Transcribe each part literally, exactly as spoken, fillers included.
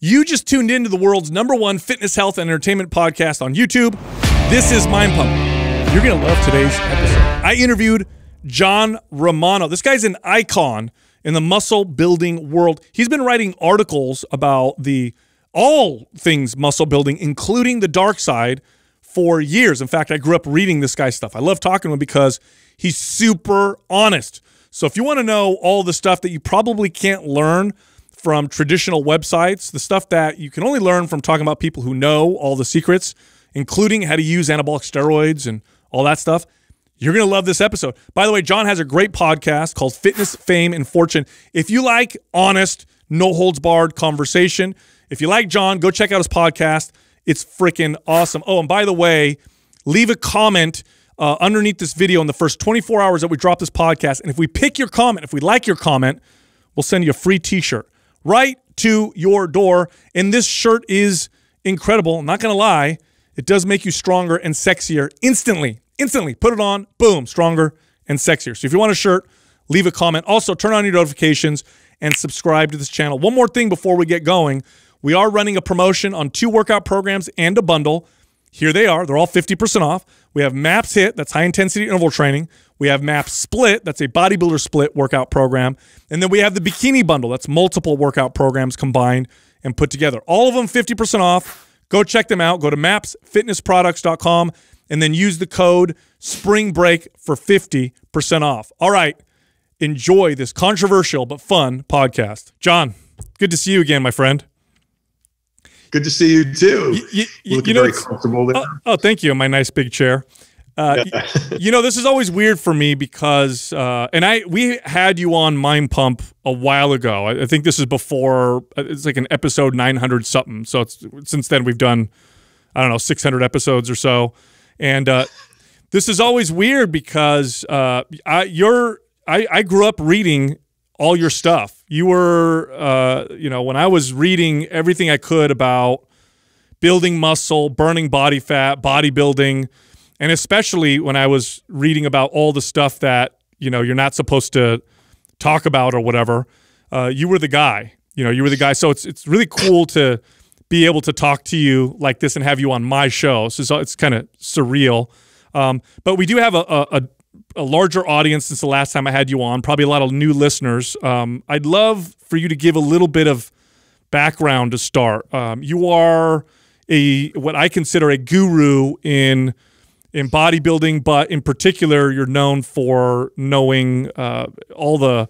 You just tuned into the world's number one fitness, health, and entertainment podcast on YouTube. This is Mind Pump. You're going to love today's episode. I interviewed John Romano. This guy's an icon in the muscle building world. He's been writing articles about the all things muscle building, including the dark side, for years. In fact, I grew up reading this guy's stuff. I love talking to him because he's super honest. So if you want to know all the stuff that you probably can't learn from traditional websites, the stuff that you can only learn from talking about people who know all the secrets, including how to use anabolic steroids and all that stuff, you're going to love this episode. By the way, John has a great podcast called Fitness, Fame, and Fortune. If you like honest, no-holds-barred conversation, if you like John, go check out his podcast. It's freaking awesome. Oh, and by the way, leave a comment uh, underneath this video in the first twenty-four hours that we drop this podcast. And if we pick your comment, if we like your comment, we'll send you a free t-shirt right to your door. And this shirt is incredible. I'm not going to lie. It does make you stronger and sexier instantly. Instantly. Put it on. Boom. Stronger and sexier. So if you want a shirt, leave a comment. Also, turn on your notifications and subscribe to this channel. One more thing before we get going. We are running a promotion on two workout programs and a bundle. Here they are. They're all fifty percent off. We have MAPS HIIT. That's high-intensity interval training. We have MAPS Split. That's a bodybuilder split workout program. And then we have the Bikini Bundle. That's multiple workout programs combined and put together. All of them fifty percent off. Go check them out. Go to maps fitness products dot com and then use the code SPRINGBREAK for fifty percent off. All right. Enjoy this controversial but fun podcast. John, good to see you again, my friend. Good to see you too. You, you, you Looking know, very comfortable there. Oh, oh, thank you. My nice big chair. Uh, yeah. you, you know, this is always weird for me because, uh, and I we had you on Mind Pump a while ago. I, I think this is before, it's like an episode nine hundred something. So it's, since then we've done, I don't know, six hundred episodes or so. And uh, this is always weird because uh, I, you're, I, I grew up reading all your stuff. You were, uh, you know, when I was reading everything I could about building muscle, burning body fat, bodybuilding, and especially when I was reading about all the stuff that, you know, you're not supposed to talk about or whatever, uh, you were the guy. You know, you were the guy. So it's, it's really cool to be able to talk to you like this and have you on my show. So it's, it's kind of surreal. Um, but we do have a, a, a a larger audience since the last time I had you on, probably a lot of new listeners. Um, I'd love for you to give a little bit of background to start. Um, you are a, what I consider a guru in, in bodybuilding, but in particular, you're known for knowing, uh, all the,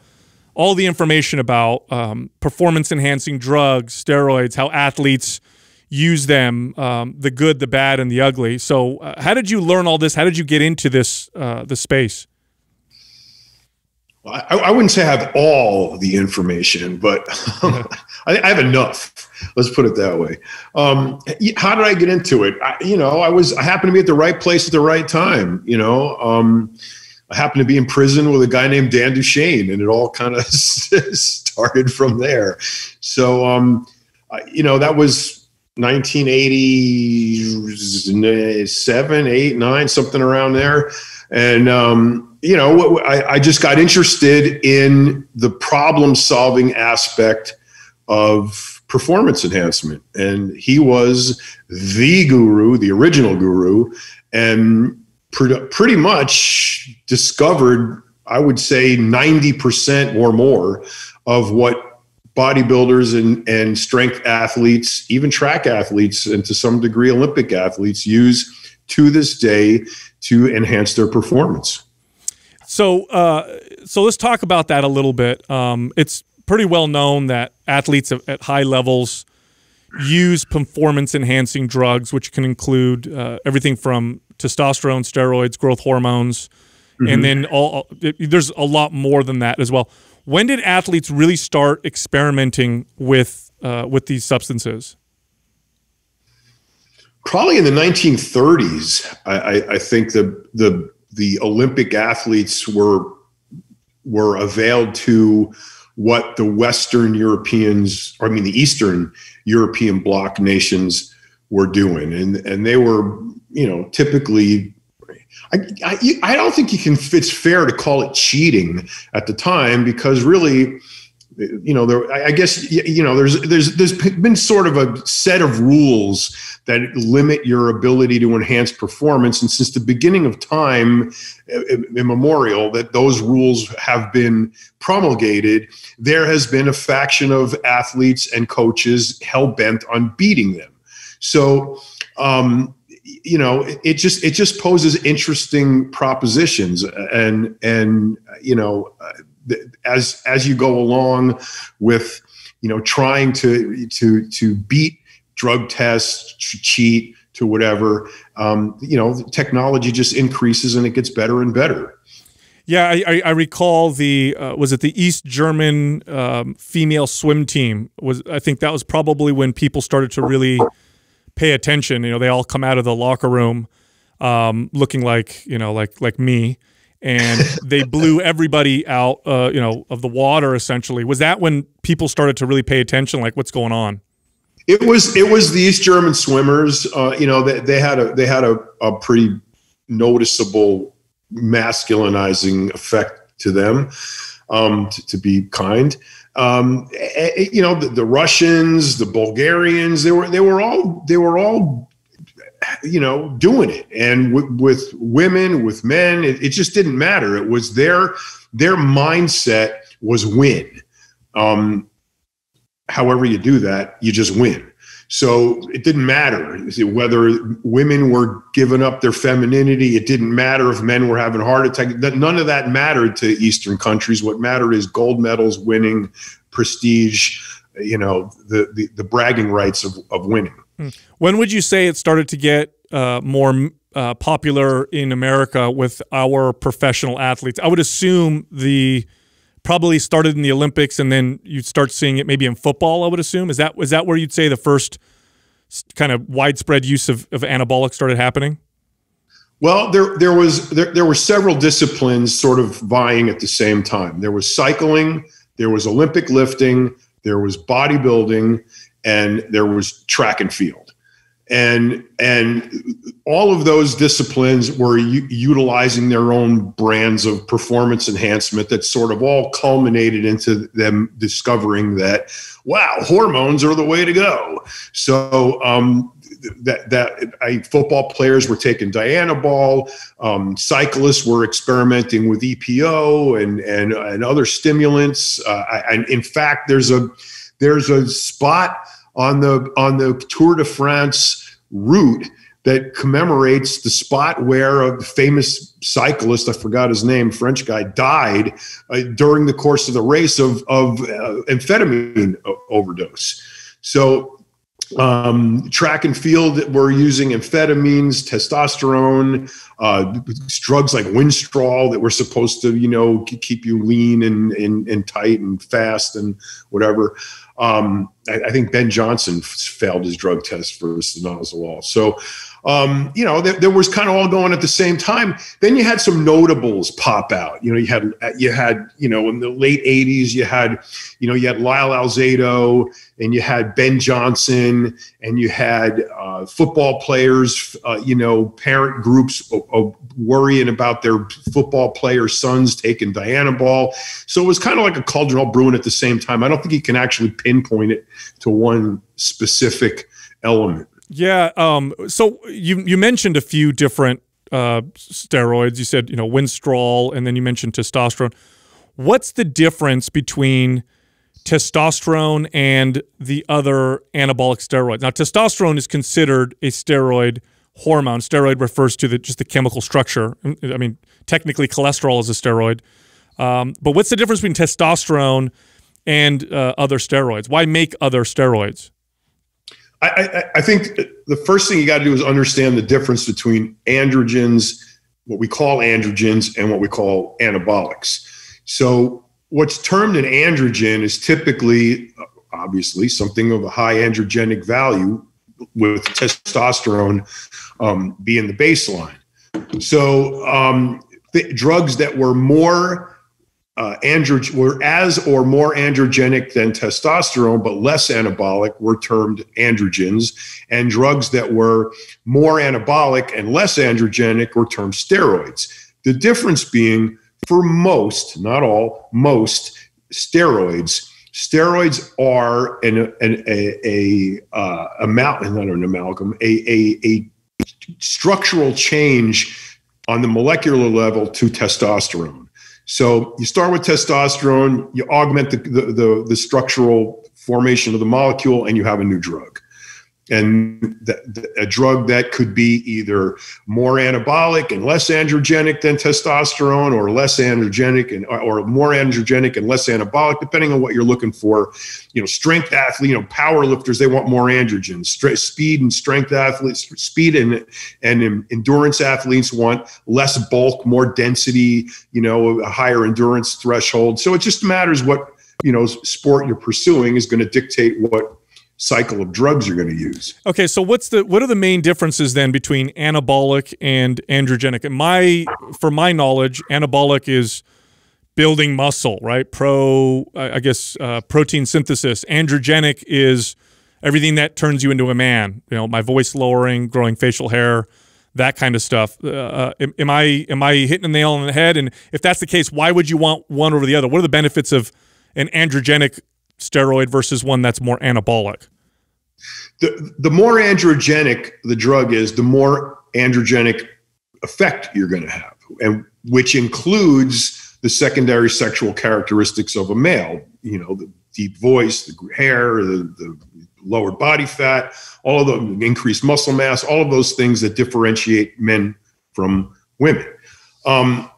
all the information about, um, performance enhancing drugs, steroids, how athletes use them, um, the good, the bad, and the ugly. So uh, how did you learn all this? How did you get into this, uh, the space? Well, I, I wouldn't say I have all the information, but um, I, I have enough. Let's put it that way. Um, how did I get into it? I, you know, I was, I happened to be at the right place at the right time. You know, um, I happened to be in prison with a guy named Dan Duchaine, and it all kind of started from there. So, um, I, you know, that was, nineteen eighty-seven, eight, nine, something around there. And, um, you know, I, I just got interested in the problem solving aspect of performance enhancement. And he was the guru, the original guru, and pre pretty much discovered, I would say, ninety percent or more of what bodybuilders and, and strength athletes, even track athletes, and to some degree Olympic athletes use to this day to enhance their performance. So, uh, so let's talk about that a little bit. Um, it's pretty well known that athletes at high levels use performance-enhancing drugs, which can include uh, everything from testosterone, steroids, growth hormones, mm-hmm. and then all, it, there's a lot more than that as well. When did athletes really start experimenting with uh, with these substances? Probably in the nineteen thirties. I, I, I think the the the Olympic athletes were were availed to what the Western Europeans, or I mean the Eastern European bloc nations, were doing, and and they were, you know, typically. I, I, I don't think you can, it's fair to call it cheating at the time, because really you know, there, I guess, you know, there's, there's, there's been sort of a set of rules that limit your ability to enhance performance. And since the beginning of time immemorial, that those rules have been promulgated, there has been a faction of athletes and coaches hell-bent on beating them. So, um, you know, it just, it just poses interesting propositions, and, and, you know, as, as you go along with, you know, trying to, to, to beat drug tests, to cheat, to whatever, um, you know, technology just increases and it gets better and better. Yeah. I, I recall the, uh, was it the East German, um, female swim team was, I think that was probably when people started to really pay attention. You know, they all come out of the locker room, um, looking like, you know, like, like me, and they blew everybody out, uh, you know, of the water essentially. Was that when people started to really pay attention? Like, what's going on? It was, it was the East German swimmers. Uh, you know, they, they had a, they had a, a pretty noticeable masculinizing effect to them, um, to, to be kind. Um, you know, the, the Russians, the Bulgarians, they were, they were all, they were all, you know, doing it. And w with women, with men, it, it just didn't matter. It was their, their mindset was win. Um, however you do that, you just win. So it didn't matter whether women were giving up their femininity. It didn't matter if men were having heart attacks. None of that mattered to Eastern countries. What mattered is gold medals, winning, prestige, you know, the, the, the bragging rights of, of winning. When would you say it started to get uh, more uh, popular in America with our professional athletes? I would assume the probably started in the Olympics, and then you'd start seeing it maybe in football, I would assume. Is that, is that where you'd say the first kind of widespread use of, of anabolic started happening? Well, there, there, was, there, there were several disciplines sort of vying at the same time. There was cycling, there was Olympic lifting, there was bodybuilding, and there was track and field. And, and all of those disciplines were u utilizing their own brands of performance enhancement that sort of all culminated into them discovering that, wow, hormones are the way to go. So, um, that, that I, football players were taking Dianabol, um, cyclists were experimenting with E P O and, and, and other stimulants. Uh, I, I, in fact, there's a, there's a spot on the, on the Tour de France route that commemorates the spot where a famous cyclist, I forgot his name, French guy, died uh, during the course of the race of, of uh, amphetamine overdose. So um, track and field were using amphetamines, testosterone, uh, drugs like Winstrol that were supposed to, you know, keep you lean and, and, and tight and fast and whatever. Um, I, I think Ben Johnson failed his drug test for Sinazolol. So, um, you know, there, there was kind of all going at the same time. Then you had some notables pop out. You know, you had, you had, you know, in the late eighties, you had, you know, you had Lyle Alzado, and you had Ben Johnson, and you had uh, football players, uh, you know, parent groups uh, worrying about their football player sons taking Dianabol. So it was kind of like a cauldron all brewing at the same time. I don't think you can actually pinpoint it to one specific element. Yeah. Um, so you, you mentioned a few different uh, steroids. You said, you know, Winstrol, and then you mentioned testosterone. What's the difference between testosterone and the other anabolic steroids? Now, testosterone is considered a steroid hormone. Steroid refers to the, just the chemical structure. I mean, technically cholesterol is a steroid. Um, but what's the difference between testosterone and uh, other steroids? Why make other steroids? I, I, I think the first thing you got to do is understand the difference between androgens, what we call androgens, and what we call anabolics. So what's termed an androgen is typically, obviously, something of a high androgenic value, with testosterone um, being the baseline. So um, the drugs that were more Uh, androgen were as or more androgenic than testosterone, but less anabolic, were termed androgens, and drugs that were more anabolic and less androgenic were termed steroids. The difference being, for most, not all, most steroids, steroids are an, an a, a uh, amalgam, not an amalgam, a, a, a structural change on the molecular level to testosterone. So you start with testosterone, you augment the, the, the, the structural formation of the molecule, and you have a new drug. And that, a drug that could be either more anabolic and less androgenic than testosterone, or less androgenic and or more androgenic and less anabolic, depending on what you're looking for. You know, strength athlete, you know, power lifters, they want more androgens. St- speed and strength athletes, speed and and endurance athletes want less bulk, more density. You know, a higher endurance threshold. So it just matters what, you know, sport you're pursuing is going to dictate what cycle of drugs you're going to use. Okay, so what's the what are the main differences then between anabolic and androgenic? And my for my knowledge, anabolic is building muscle, right? Pro, I guess, uh, protein synthesis. Androgenic is everything that turns you into a man. You know, my voice lowering, growing facial hair, that kind of stuff. Uh, am I am I hitting the nail on the head? And if that's the case, why would you want one over the other? What are the benefits of an androgenic steroid versus one that's more anabolic? The, the more androgenic the drug is, the more androgenic effect you're going to have, and which includes the secondary sexual characteristics of a male, you know, the deep voice, the hair, the, the lower body fat, all of the increased muscle mass, all of those things that differentiate men from women. Um,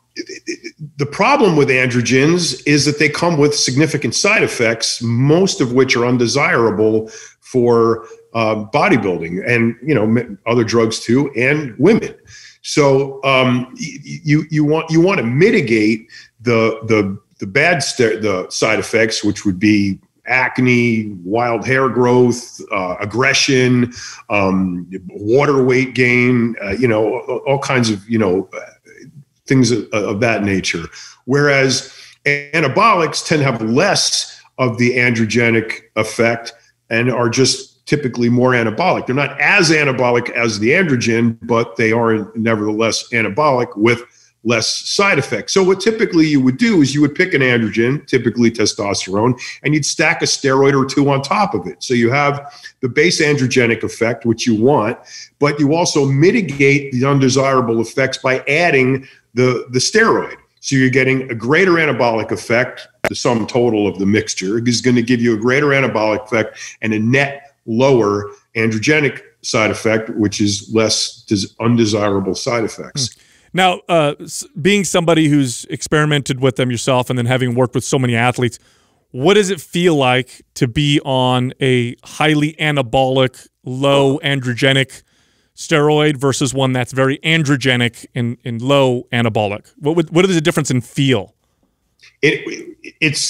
The problem with androgens is that they come with significant side effects, most of which are undesirable for uh, bodybuilding and, you know, other drugs too, and women. So um, you you want you want to mitigate the the the bad st the side effects, which would be acne, wild hair growth, uh, aggression, um, water weight gain, uh, you know, all kinds of, you know, things of, of that nature. Whereas anabolics tend to have less of the androgenic effect and are just typically more anabolic. They're not as anabolic as the androgen, but they are nevertheless anabolic with less side effects. So what typically you would do is you would pick an androgen, typically testosterone, and you'd stack a steroid or two on top of it. So you have the base androgenic effect, which you want, but you also mitigate the undesirable effects by adding the, the steroid. So you're getting a greater anabolic effect. The sum total of the mixture is going to give you a greater anabolic effect and a net lower androgenic side effect, which is less undesirable side effects. Hmm. Now, uh, being somebody who's experimented with them yourself and then having worked with so many athletes, what does it feel like to be on a highly anabolic, low androgenic steroid versus one that's very androgenic and, and low anabolic? What would, what is the difference in feel? It, it's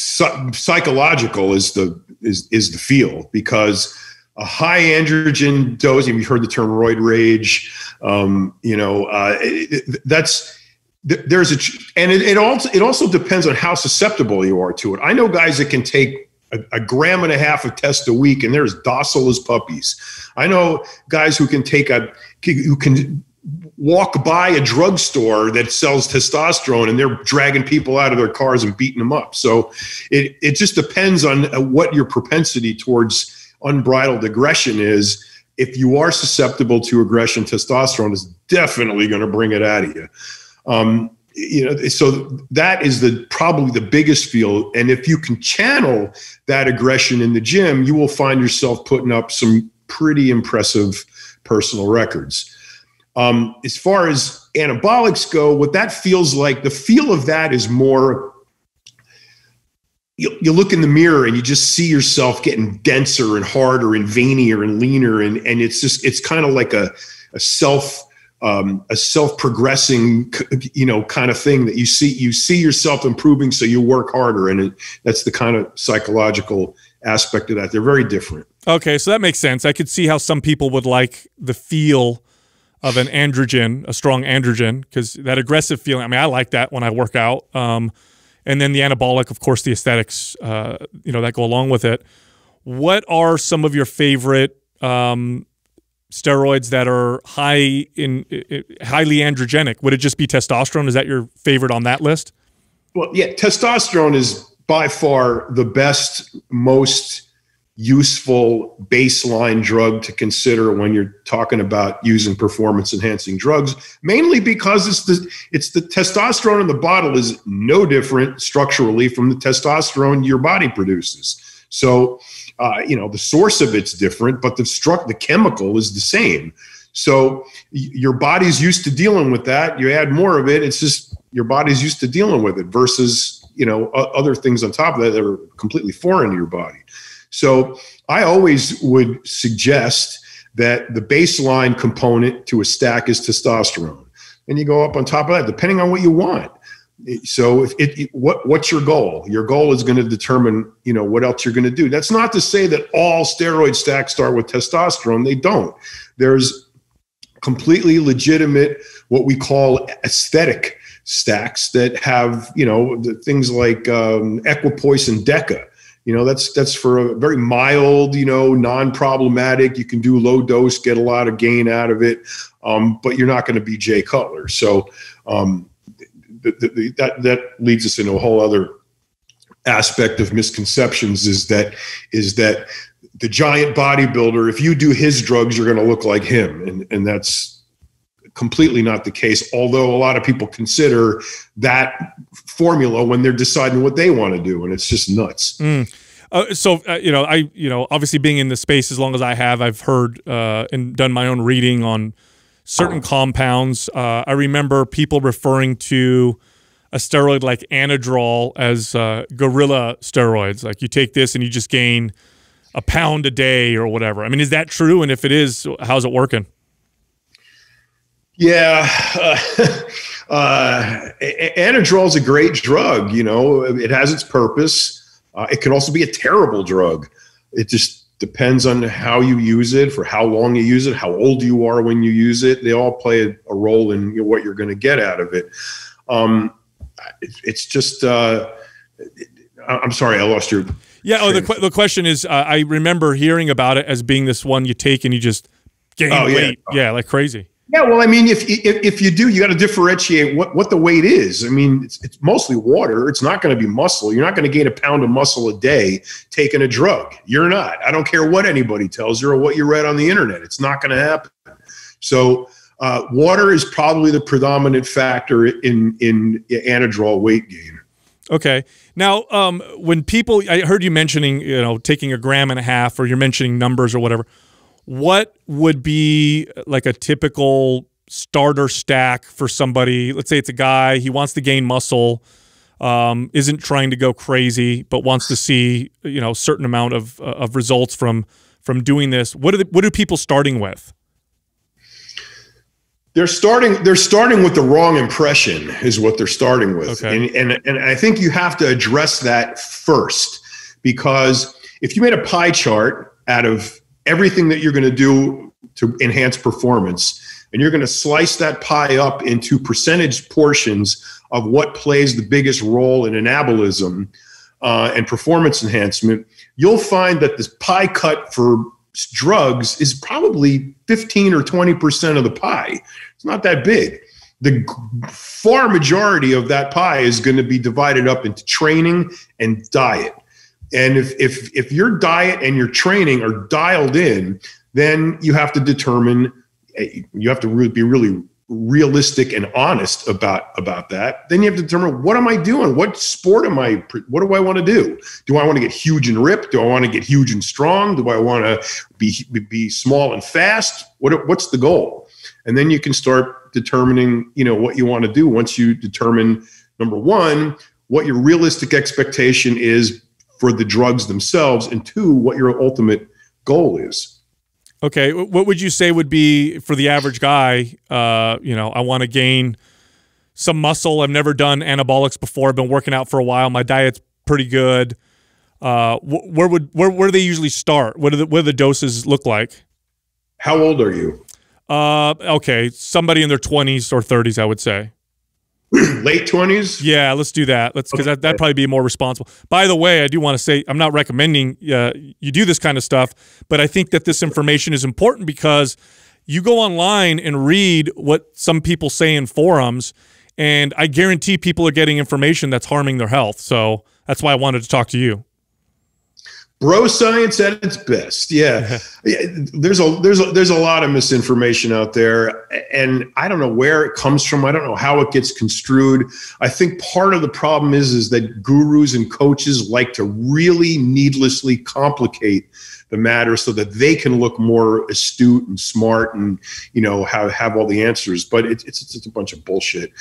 psychological is the, is, is the feel, because a high androgen dose, and you heard the term roid rage, um, you know, uh, it, it, that's, there's a, and it, it also, it also depends on how susceptible you are to it. I know guys that can take a, a gram and a half of test a week and they're as docile as puppies. I know guys who can take a, who can walk by a drugstore that sells testosterone and they're dragging people out of their cars and beating them up. So it, it just depends on what your propensity towards unbridled aggression is. If you are susceptible to aggression, testosterone is definitely going to bring it out of you. Um, you know, so that is the probably the biggest feel. And if you can channel that aggression in the gym, you will find yourself putting up some pretty impressive personal records. Um, as far as anabolics go, what that feels like, the feel of that is more, you, you look in the mirror and you just see yourself getting denser and harder and veinier and leaner. And, and it's just, it's kind of like a, a self, um, a self-progressing, you know, kind of thing that you see, you see yourself improving. So you work harder. And it, that's the kind of psychological aspect of that. They're very different. Okay. So that makes sense. I could see how some people would like the feel of an androgen, a strong androgen, because that aggressive feeling, I mean, I like that when I work out. Um, And then the anabolic, of course, the aesthetics, uh, you know, that go along with it. What are some of your favorite um, steroids that are high in, in highly androgenic? Would it just be testosterone? Is that your favorite on that list? Well, yeah, testosterone is by far the best, most useful baseline drug to consider when you're talking about using performance-enhancing drugs, mainly because it's the, it's the testosterone in the bottle is no different structurally from the testosterone your body produces. So, uh, you know, the source of it's different, but the struct, the chemical is the same. So your body's used to dealing with that. You add more of it, it's just your body's used to dealing with it versus, you know, other things on top of that that are completely foreign to your body. So I always would suggest that the baseline component to a stack is testosterone. And you go up on top of that, depending on what you want. So if it, it, what, what's your goal? Your goal is going to determine, you know, what else you're going to do. That's not to say that all steroid stacks start with testosterone. They don't. There's completely legitimate what we call aesthetic stacks that have, you know, the things like um, equipoise and deca. You know, that's that's for a very mild, you know, non-problematic. You can do low dose, get a lot of gain out of it, um, but you're not going to be Jay Cutler. So um, th th th that that leads us into a whole other aspect of misconceptions. Is that is that the giant bodybuilder? If you do his drugs, you're going to look like him, and and that's completely not the case, although a lot of people consider that formula when they're deciding what they want to do, and it's just nuts. Mm. Uh, so, uh, you know, I, you know, obviously being in the space as long as I have, I've heard uh, and done my own reading on certain compounds. Uh, I remember people referring to a steroid like anadrol as uh, gorilla steroids. Like you take this and you just gain a pound a day or whatever. I mean, is that true? And if it is, how's it working? Yeah, uh, uh, anadrol is a great drug. You know, it has its purpose. Uh, it can also be a terrible drug. It just depends on how you use it, for how long you use it, how old you are when you use it. They all play a, a role in what you're going to get out of it. Um, it it's just, uh, it, I'm sorry, I lost your. Yeah. Oh, the, qu the question is, uh, I remember hearing about it as being this one you take and you just gain oh, weight. Yeah. yeah, like crazy. Yeah, well, I mean, if if, if you do, you got to differentiate what, what the weight is. I mean, it's, it's mostly water. It's not going to be muscle. You're not going to gain a pound of muscle a day taking a drug. You're not. I don't care what anybody tells you or what you read on the internet. It's not going to happen. So uh, water is probably the predominant factor in, in anadrol weight gain. Okay. Now, um, when people – I heard you mentioning, you know, taking a gram and a half, or you're mentioning numbers or whatever – what would be like a typical starter stack for somebody? Let's say it's a guy, he wants to gain muscle, um, isn't trying to go crazy, but wants to see, you know, a certain amount of, uh, of results from, from doing this. What are the, what are people starting with? They're starting, they're starting with the wrong impression is what they're starting with. Okay. And, and, and I think you have to address that first, because if you made a pie chart out of everything that you're going to do to enhance performance, and you're going to slice that pie up into percentage portions of what plays the biggest role in anabolism uh, and performance enhancement, you'll find that this pie cut for drugs is probably fifteen or twenty percent of the pie. It's not that big. The far majority of that pie is going to be divided up into training and diet. And if, if, if your diet and your training are dialed in, then you have to determine, you have to really be really realistic and honest about, about that. Then you have to determine, what am I doing? What sport am I, what do I want to do? Do I want to get huge and ripped? Do I want to get huge and strong? Do I want to be, be small and fast? What, what's the goal? And then you can start determining, you know, what you want to do once you determine, number one, what your realistic expectation is for the drugs themselves, and two, what your ultimate goal is. Okay. What would you say would be for the average guy? Uh, you know, I want to gain some muscle. I've never done anabolics before. I've been working out for a while. My diet's pretty good. Uh, wh where would, where, where do they usually start? What do the, what do the doses look like? How old are you? Uh, okay. Somebody in their twenties or thirties, I would say. Late twenties? Yeah, let's do that. Let's, because that, that'd probably be more responsible. By the way, I do want to say I'm not recommending uh, you do this kind of stuff, but I think that this information is important, because you go online and read what some people say in forums, and I guarantee people are getting information that's harming their health. So That's why I wanted to talk to you. Bro science at its best. Yeah. yeah. There's a, there's a, there's a lot of misinformation out there, and I don't know where it comes from. I don't know how it gets construed. I think part of the problem is, is that gurus and coaches like to really needlessly complicate the matter so that they can look more astute and smart and, you know, have, have all the answers, but it's, it's, it's a bunch of bullshit.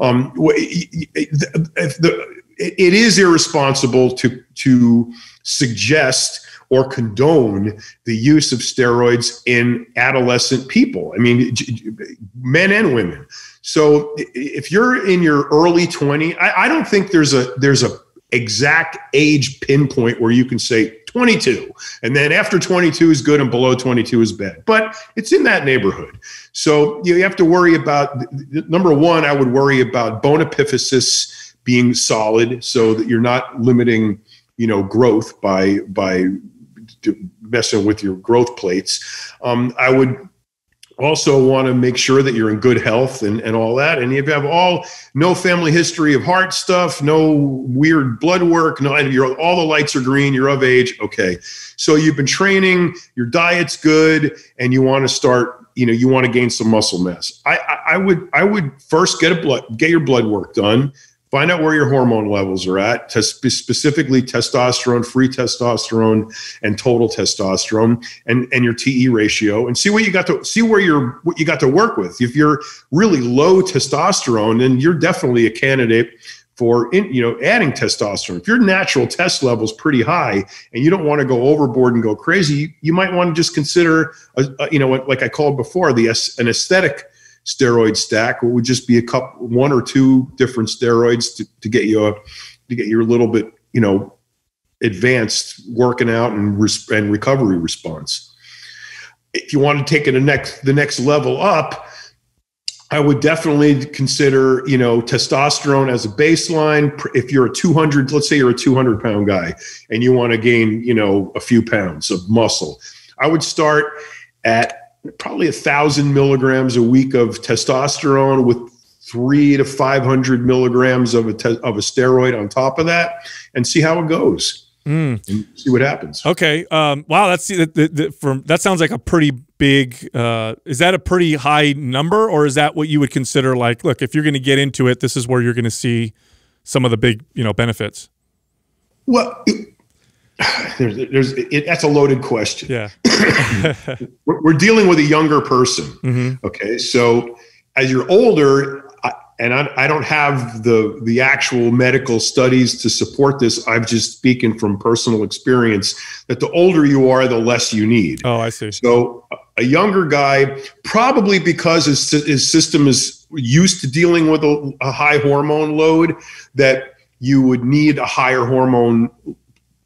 Um, if the, It is irresponsible to to suggest or condone the use of steroids in adolescent people. I mean, men and women. So if you're in your early twenties, I, I don't think there's a there's a exact age pinpoint where you can say twenty-two, and then after twenty-two is good and below twenty-two is bad. But it's in that neighborhood. So you have to worry about, number one, I would worry about bone epiphysis being solid so that you're not limiting, you know, growth by by messing with your growth plates. Um, I would also want to make sure that you're in good health and, and all that. And if you have all no family history of heart stuff, no weird blood work, no, and you're all the lights are green, you're of age, okay. So you've been training, your diet's good, and you want to start, you know, you want to gain some muscle mass. I, I, I would I would first get a blood get your blood work done. Find out where your hormone levels are at, specifically testosterone, free testosterone, and total testosterone, and, and your T E ratio, and see what you got to see where you're what you got to work with. If you're really low testosterone, then you're definitely a candidate for in, you know adding testosterone. If your natural test level's pretty high and you don't want to go overboard and go crazy, you, you might want to just consider a, a, you know like I called before the an aesthetic steroid stack. It would just be a couple, one or two different steroids to, to get you a, to get your little bit, you know, advanced working out and res and recovery response. If you want to take it the next the next level up, I would definitely consider, you know, testosterone as a baseline. If you're a two hundred, let's say you're a two hundred pound guy and you want to gain, you know, a few pounds of muscle, I would start at probably a thousand milligrams a week of testosterone with three to five hundred milligrams of a of a steroid on top of that, and see how it goes. Mm. And see what happens. Okay. Um, wow. That's the, the, the, from that sounds like a pretty big. Uh, is that a pretty high number, or is that what you would consider like? Look, if you're going to get into it, this is where you're going to see some of the big, you know, benefits. Well. It, There's, there's, it, that's a loaded question. Yeah, we're, we're dealing with a younger person. Mm-hmm. Okay, so as you're older, I, and I, I don't have the the actual medical studies to support this. I'm just speaking from personal experience that the older you are, the less you need. Oh, I see. So a younger guy, probably because his his system is used to dealing with a, a high hormone load, that you would need a higher hormone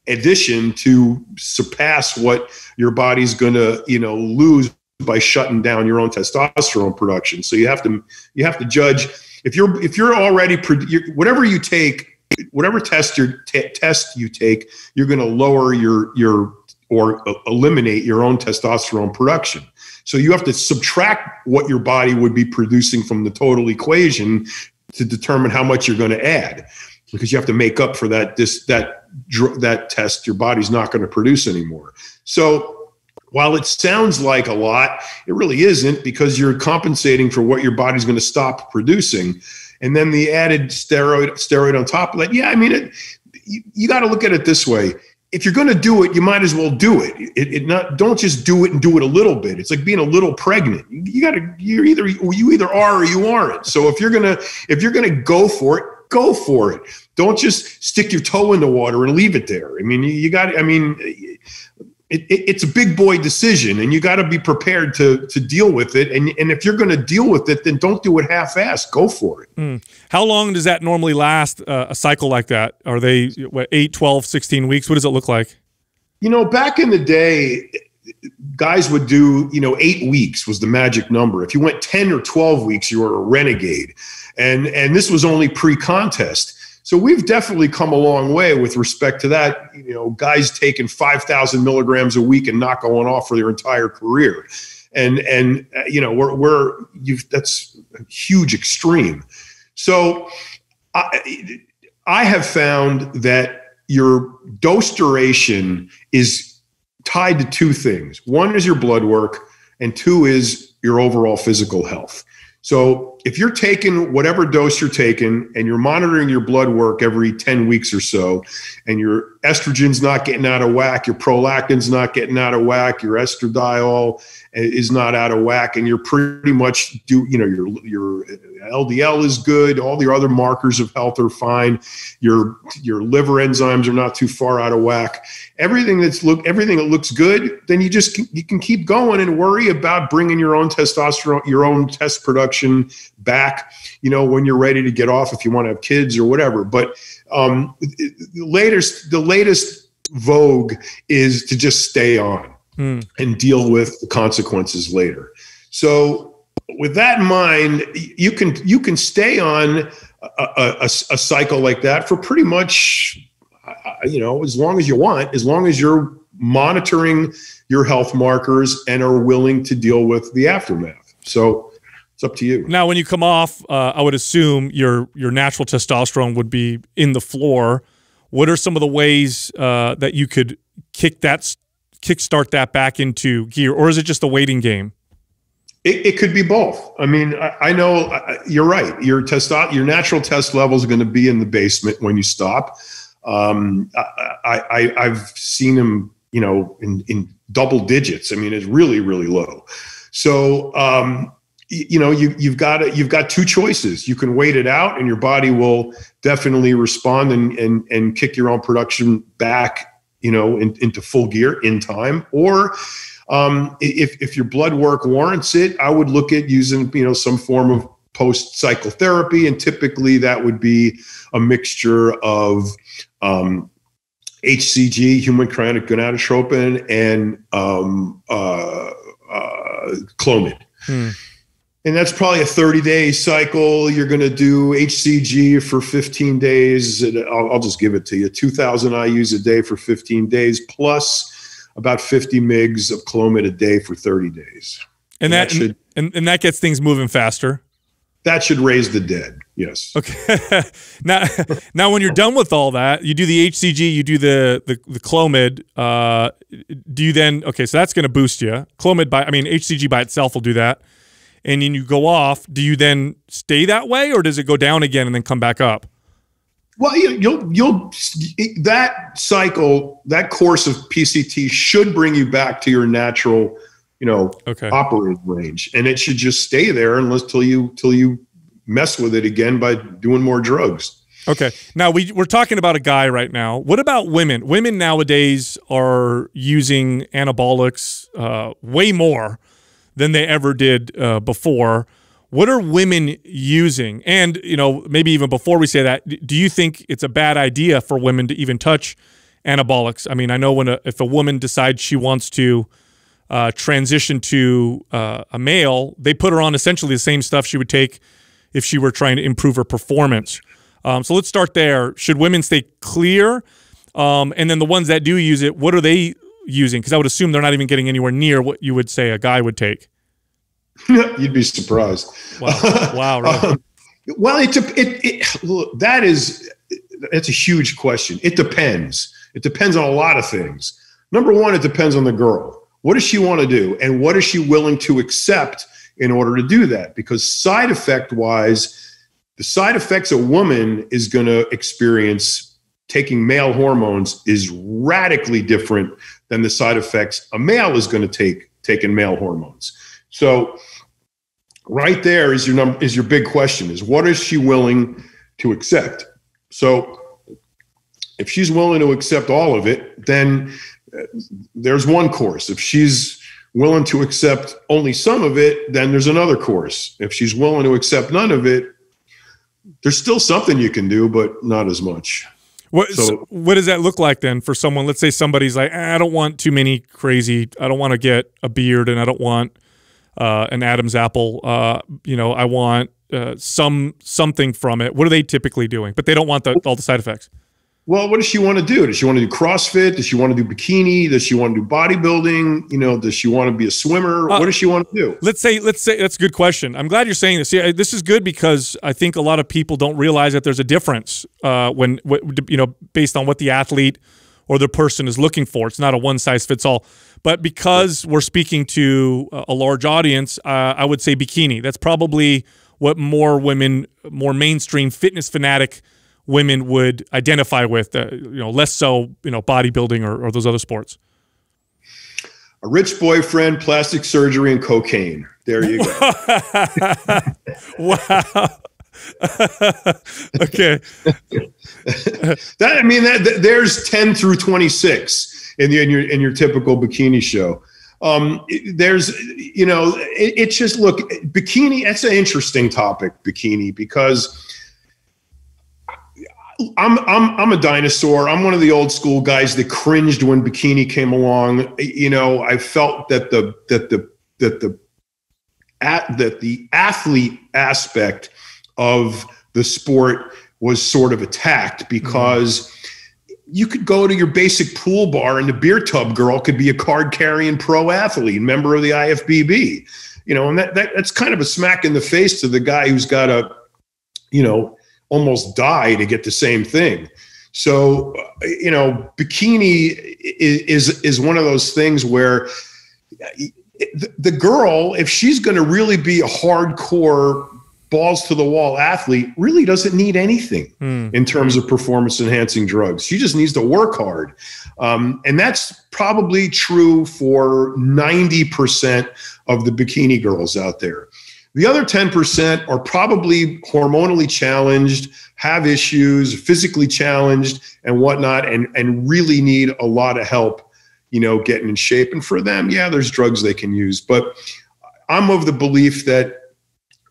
addition to surpass what your body's going to, you know, lose by shutting down your own testosterone production. So you have to, you have to judge if you're, if you're already, you're, whatever you take, whatever test your test you take, you're going to lower your, your, or uh, eliminate your own testosterone production. So you have to subtract what your body would be producing from the total equation to determine how much you're going to add, because you have to make up for that, this, that, that test your body's not going to produce anymore. So while it sounds like a lot, it really isn't, because you're compensating for what your body's going to stop producing. And then the added steroid steroid on top of that. Yeah. I mean, it, you, you got to look at it this way. If you're going to do it, you might as well do it. It, it not, don't just do it and do it a little bit. It's like being a little pregnant. You, you gotta, you're either, you either are, or you aren't. So if you're going to, if you're going to go for it, go for it. Don't just stick your toe in the water and leave it there. I mean, you, you got, I mean, it, it, it's a big boy decision, and you got to be prepared to, to deal with it. And, and if you're going to deal with it, then don't do it half-assed. Go for it. Mm. How long does that normally last, uh, a cycle like that? Are they what, eight, twelve, sixteen weeks? What does it look like? You know, back in the day, guys would do, you know, eight weeks was the magic number. If you went ten or twelve weeks, you were a renegade. And, and this was only pre-contest. So we've definitely come a long way with respect to that. You know, guys taking five thousand milligrams a week and not going off for their entire career. And, and uh, you know, we're, we're you've, that's a huge extreme. So I, I have found that your dose duration is tied to two things. One is your blood work, and two is your overall physical health. So if you're taking whatever dose you're taking and you're monitoring your blood work every ten weeks or so, and your estrogen's not getting out of whack, your prolactin's not getting out of whack, your estradiol is not out of whack, and you're pretty much do, you know, your, your L D L is good, all your other markers of health are fine, your, your liver enzymes are not too far out of whack, everything that's look, everything that looks good, then you just, can, you can keep going and worry about bringing your own testosterone, your own test production back, you know, when you're ready to get off, if you want to have kids or whatever. But um, the latest, the latest vogue is to just stay on mm. and deal with the consequences later. So with that in mind, you can, you can stay on a, a, a cycle like that for pretty much, you know, as long as you want, as long as you're monitoring your health markers and are willing to deal with the aftermath. So it's up to you. Now, when you come off, uh, I would assume your your natural testosterone would be in the floor. What are some of the ways uh, that you could kick that, kickstart that back into gear, or is it just the waiting game? It, it could be both. I mean, I, I know I, you're right. Your testo your natural test levels are going to be in the basement when you stop. Um, I, I, I've seen them, you know, in, in double digits. I mean, it's really, really low. So. Um, You know, you, you've got a, you've got two choices. You can wait it out, and your body will definitely respond and and and kick your own production back, you know, in, into full gear in time. Or um, if if your blood work warrants it, I would look at using, you know, some form of post cycle therapy, and typically that would be a mixture of um, H C G, human chorionic gonadotropin, and um, uh, uh, Clomid. Hmm. And that's probably a thirty day cycle. You're going to do H C G for fifteen days. And I'll, I'll just give it to you. two thousand I U's a day for fifteen days, plus about fifty milligrams of Clomid a day for thirty days. And, and that, that should, and, and that gets things moving faster. That should raise the dead. Yes. Okay. now, now, when you're done with all that, you do the H C G, you do the the, the Clomid. Uh, do you then? Okay, so that's going to boost you. Clomid by, I mean, H C G by itself will do that. And then you go off. Do you then stay that way, or does it go down again and then come back up? Well, you, you'll you'll that cycle, that course of P C T should bring you back to your natural, you know, okay. operating range, and it should just stay there unless till you till you mess with it again by doing more drugs. Okay. Now we we're talking about a guy right now. What about women? Women nowadays are using anabolics uh, way more than they ever did uh, before. What are women using? And, you know, maybe even before we say that, do you think it's a bad idea for women to even touch anabolics? I mean, I know when a, if a woman decides she wants to uh, transition to uh, a male, they put her on essentially the same stuff she would take if she were trying to improve her performance. Um, so let's start there. Should women stay clear? Um, and then the ones that do use it, what are they using? Because I would assume they're not even getting anywhere near what you would say a guy would take. You'd be surprised. Wow. Wow. Right. um, well, it, it, it, look, that is, that's a huge question. It depends. It depends on a lot of things. Number one, it depends on the girl. What does she want to do? And what is she willing to accept in order to do that? Because side effect wise, the side effects a woman is going to experience taking male hormones is radically different than the side effects a male is going to take taking male hormones. So right there is your number, is your big question, is what is she willing to accept? So if she's willing to accept all of it, then there's one course. If she's willing to accept only some of it, then there's another course. If she's willing to accept none of it, there's still something you can do, but not as much. What, so, so what does that look like then for someone? Let's say somebody's like, I don't want too many crazy. I don't want to get a beard, and I don't want uh, an Adam's apple. Uh, you know, I want uh, some something from it. What are they typically doing? But they don't want the, all the side effects. well, what does she want to do? Does she want to do CrossFit? Does she want to do bikini? Does she want to do bodybuilding? You know, does she want to be a swimmer? Uh, what does she want to do? Let's say, let's say that's a good question. I'm glad you're saying this. Yeah, this is good because I think a lot of people don't realize that there's a difference uh, when, you know, based on what the athlete or the person is looking for. It's not a one size fits all. But because we're speaking to a large audience, uh, I would say bikini. That's probably what more women, more mainstream fitness fanatic women would identify with, uh, you know, less so, you know, bodybuilding or, or those other sports. A rich boyfriend, plastic surgery, and cocaine. There you go. Wow. Okay. that I mean, that, that there's ten through twenty-six in the in your in your typical bikini show. Um, there's, you know, it, it's just look bikini. That's an interesting topic, bikini, because I'm, I'm, I'm a dinosaur. I'm one of the old school guys that cringed when bikini came along. You know, I felt that the, that the, that the, at, that the athlete aspect of the sport was sort of attacked because you could go to your basic pool bar and the beer tub girl could be a card carrying pro athlete, member of the I F B B, you know, and that, that that's kind of a smack in the face to the guy who's got a, you know, almost die to get the same thing. So, you know, bikini is, is, is one of those things where the girl, if she's going to really be a hardcore balls to the wall athlete, really doesn't need anything mm. in terms of performance enhancing drugs. She just needs to work hard. Um, and that's probably true for ninety percent of the bikini girls out there. The other ten percent are probably hormonally challenged, have issues, physically challenged and whatnot, and, and really need a lot of help, you know, getting in shape. And for them, yeah, there's drugs they can use. But I'm of the belief that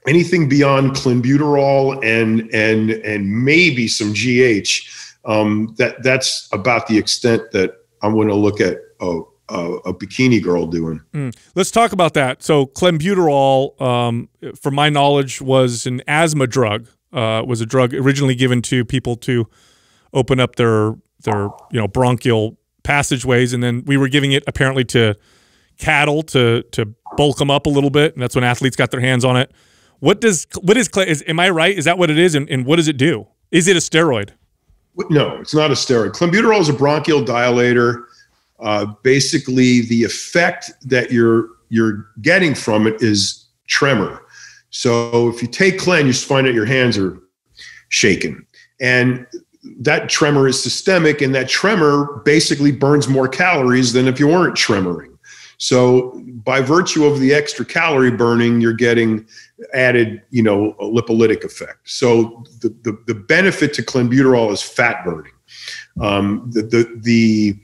anything beyond clenbuterol and, and, and maybe some G H, um, that, that's about the extent that I'm going to look at oh, A, a bikini girl doing. Mm. Let's talk about that. So clenbuterol, um, from my knowledge, was an asthma drug. Uh, was a drug originally given to people to open up their their you know bronchial passageways, and then we were giving it apparently to cattle to to bulk them up a little bit, and that's when athletes got their hands on it. What does what is, is am I right? Is that what it is, and, and what does it do? Is it a steroid? No, it's not a steroid. Clenbuterol is a bronchial dilator. Uh, basically, the effect that you're you're getting from it is tremor. So if you take Clen, you just find out your hands are shaking, and that tremor is systemic, and that tremor basically burns more calories than if you weren't tremoring. So by virtue of the extra calorie burning, you're getting added, you know, a lipolytic effect. So the the, the benefit to clenbuterol is fat burning. Um, the the the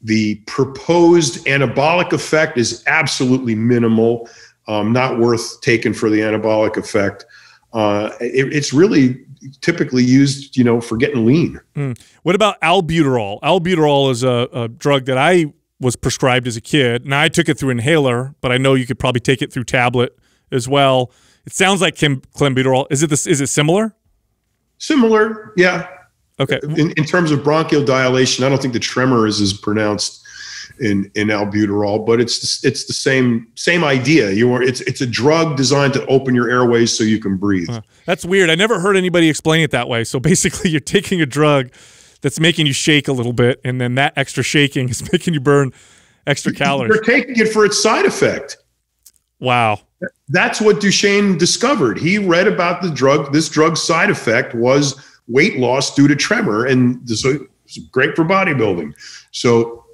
The proposed anabolic effect is absolutely minimal, um, not worth taking for the anabolic effect. Uh, it, it's really typically used, you know, for getting lean. Mm. What about albuterol? Albuterol is a, a drug that I was prescribed as a kid. Now, I took it through inhaler, but I know you could probably take it through tablet as well. It sounds like clenbuterol. Is it this? Is it similar? Similar, yeah. Okay. In, in terms of bronchial dilation, I don't think the tremor is as pronounced in in albuterol, but it's it's the same same idea. You are it's it's a drug designed to open your airways so you can breathe. Huh. That's weird. I never heard anybody explain it that way. So basically, you're taking a drug that's making you shake a little bit, and then that extra shaking is making you burn extra calories. You're taking it for its side effect. Wow. That's what Duchaine discovered. He read about the drug. This drug's side effect was weight loss due to tremor, and this is great for bodybuilding. So,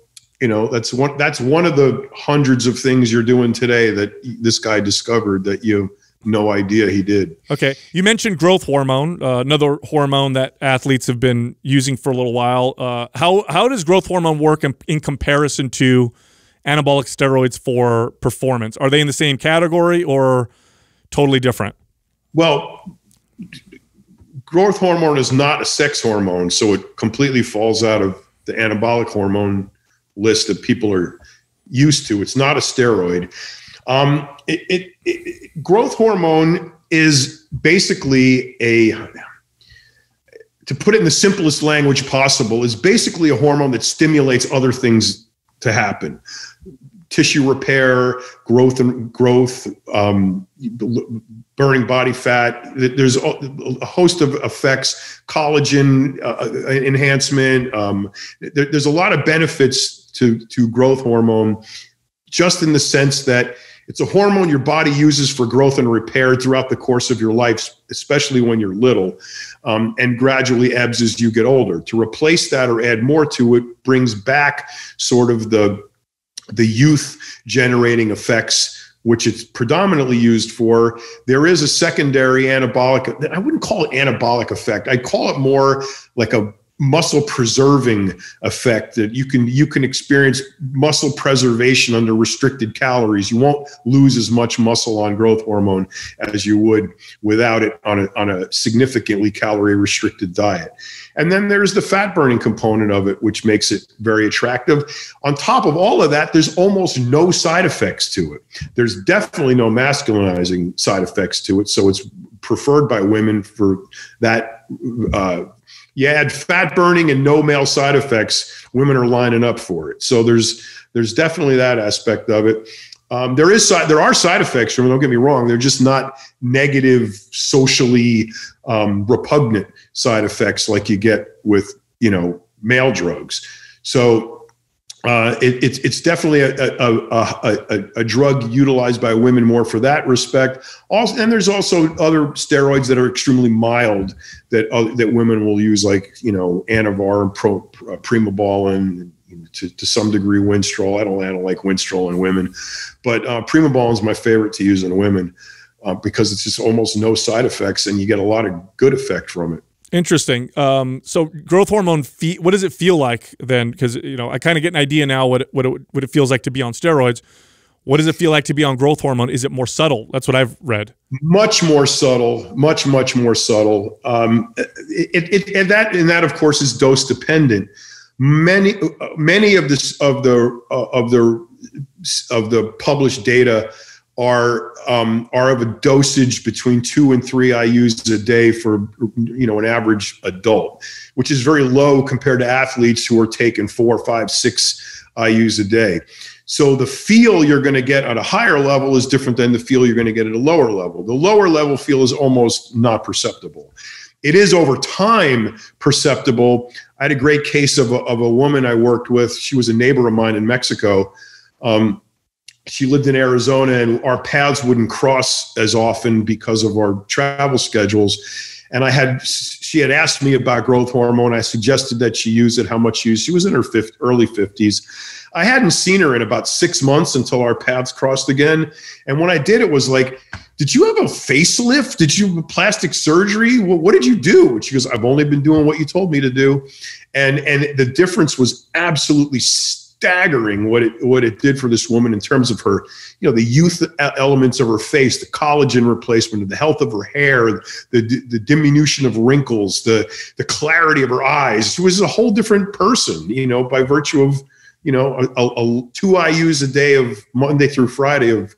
you know, that's one, that's one of the hundreds of things you're doing today that this guy discovered that you have no idea he did. Okay. You mentioned growth hormone, uh, another hormone that athletes have been using for a little while. Uh, how, how does growth hormone work in, in comparison to anabolic steroids for performance? Are they in the same category or totally different? Well, growth hormone is not a sex hormone, so it completely falls out of the anabolic hormone list that people are used to. It's not a steroid. Um, it, it, it, growth hormone is basically a, to put it in the simplest language possible, is basically a hormone that stimulates other things to happen. Tissue repair, growth and growth, um, burning body fat. There's a host of effects, collagen uh, enhancement. Um, there, there's a lot of benefits to, to growth hormone, just in the sense that it's a hormone your body uses for growth and repair throughout the course of your life, especially when you're little, um, and gradually ebbs as you get older. To replace that or add more to it brings back sort of the the youth-generating effects, which it's predominantly used for. There is a secondary anabolic, I wouldn't call it anabolic effect. I'd call it more like a muscle-preserving effect, that you can, you can experience muscle preservation under restricted calories. You won't lose as much muscle on growth hormone as you would without it on a, on a significantly calorie-restricted diet. And then there's the fat-burning component of it, which makes it very attractive. On top of all of that, there's almost no side effects to it. There's definitely no masculinizing side effects to it, so it's preferred by women for that. Uh, you add fat burning and no male side effects, women are lining up for it. So there's there's definitely that aspect of it. Um, there is there are side effects, don't get me wrong. They're just not negative, socially um, repugnant side effects like you get with, you know, male drugs. So uh, it, it's it's definitely a a, a a a drug utilized by women more for that respect. Also, and there's also other steroids that are extremely mild that uh, that women will use, like, you know, Anavar and Pro, uh, Primobolan. To, to some degree, Winstrol. I don't, I don't like Winstrol in women, but uh, Primobolan is my favorite to use in women uh, because it's just almost no side effects and you get a lot of good effect from it. Interesting. Um, so growth hormone, what does it feel like then? Because, you know, I kind of get an idea now what it, what, it, what it feels like to be on steroids. What does it feel like to be on growth hormone? Is it more subtle? That's what I've read. Much more subtle, much, much more subtle. Um, it, it, and, that, and that, of course, is dose dependent. Many, many of the of the uh, of the of the published data are um, are of a dosage between two and three I U's a day for, you know, an average adult, which is very low compared to athletes who are taking four, five, six I U's a day. So the feel you're going to get at a higher level is different than the feel you're going to get at a lower level. The lower level feel is almost not perceptible. It is over time perceptible. I had a great case of a, of a woman I worked with. She was a neighbor of mine in Mexico. Um, she lived in Arizona, and our paths wouldn't cross as often because of our travel schedules. And I had, she had asked me about growth hormone. I suggested that she use it, how much she used. She was in her early fifties. I hadn't seen her in about six months until our paths crossed again. And when I did, it was like, did you have a facelift? Did you have plastic surgery? Well, what did you do? And she goes, I've only been doing what you told me to do. And, and the difference was absolutely staggering what it, what it did for this woman in terms of her, you know, the youth elements of her face, the collagen replacement, the health of her hair, the, the diminution of wrinkles, the, the clarity of her eyes. She was a whole different person, you know, by virtue of, you know, a, a, two I U's a day of Monday through Friday of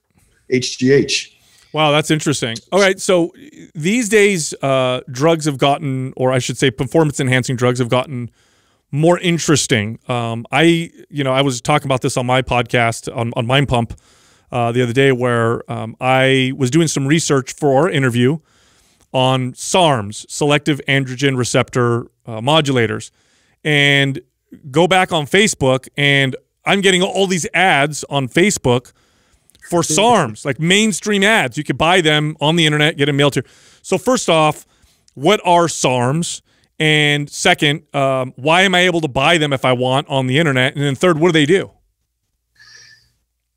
H G H. Wow, that's interesting. All right, so these days, uh, drugs have gotten, or I should say performance-enhancing drugs have gotten more interesting. Um, I, you know, I was talking about this on my podcast, on, on Mind Pump, uh, the other day, where um, I was doing some research for our interview on SARMs, selective androgen receptor uh, modulators, and go back on Facebook, and I'm getting all these ads on Facebook for SARMs, like mainstream ads. You could buy them on the internet, get them mailed to you. So first off, what are SARMs? And second, um, why am I able to buy them if I want on the internet? And then third, what do they do?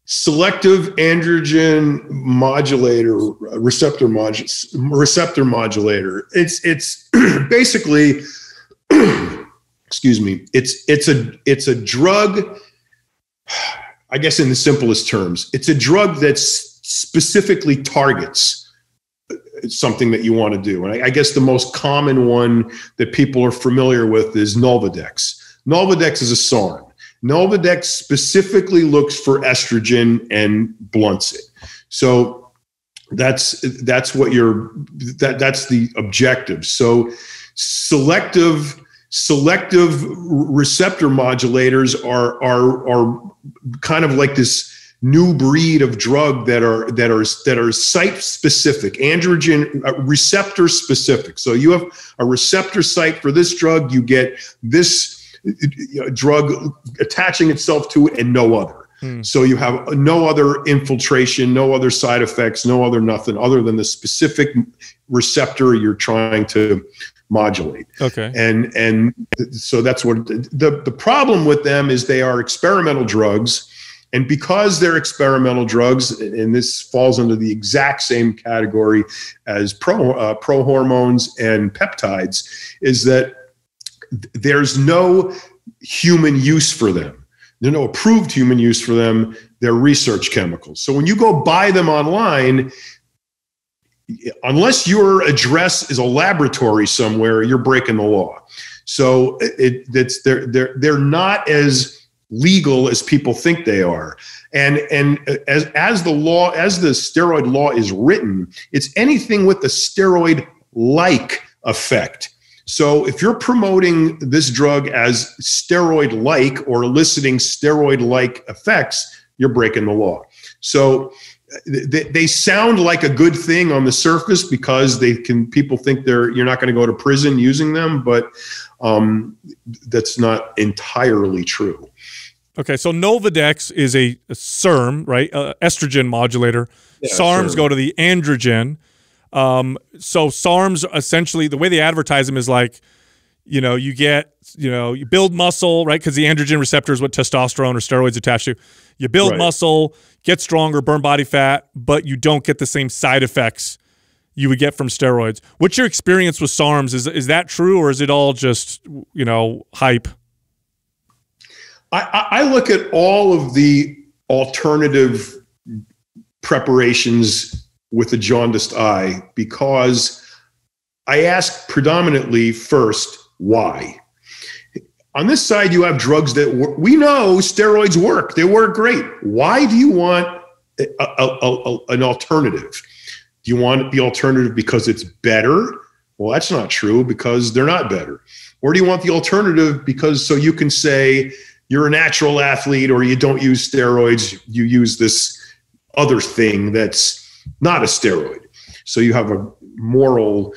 Selective androgen modulator, receptor modulator, receptor modulator. It's, it's basically, excuse me, it's, it's a, it's a drug, I guess in the simplest terms, it's a drug that specifically targets something that you want to do. And I, I guess the most common one that people are familiar with is Novavax. Novavax is a SARM. Novavax specifically looks for estrogen and blunts it. So that's, that's what you're, that, that's the objective. So selective selective receptor modulators are are are kind of like this new breed of drug that are that are that are site specific, androgen receptor specific. So you have a receptor site for this drug, you get this drug attaching itself to it and no other. Hmm. So you have no other infiltration, no other side effects, no other nothing other than the specific receptor you're trying to modulate. Okay. And and so that's what the the problem with them is. They are experimental drugs, and because they're experimental drugs, and this falls under the exact same category as pro uh, pro hormones and peptides, is that there's no human use for them. There's no approved human use for them. They're research chemicals. So when you go buy them online, unless your address is a laboratory somewhere, you're breaking the law. So it, it's they're they're they're not as legal as people think they are. And and as as the law, as the steroid law is written, it's anything with the steroid-like effect. So if you're promoting this drug as steroid-like or eliciting steroid-like effects, you're breaking the law. So they, they sound like a good thing on the surface because they can. People think they're you're not going to go to prison using them, but um, that's not entirely true. Okay, so Novadex is a, a SARM, right? Uh, estrogen modulator. Yeah, SARMs sure. go to the androgen. Um, so SARMs essentially, the way they advertise them is like, you know, you get, you know, you build muscle, right? Because the androgen receptor is what testosterone or steroids attach to. You build right. muscle, get stronger, burn body fat, but you don't get the same side effects you would get from steroids. What's your experience with SARMs? Is, is that true, or is it all just, you know, hype? I, I look at all of the alternative preparations with a jaundiced eye because I ask predominantly first, why? On this side, you have drugs that work. We know steroids work. They work great. Why do you want a, a, a, an alternative? Do you want the alternative because it's better? Well, that's not true because they're not better. Or do you want the alternative because so you can say, you're a natural athlete, or you don't use steroids, you use this other thing that's not a steroid. So you have a moral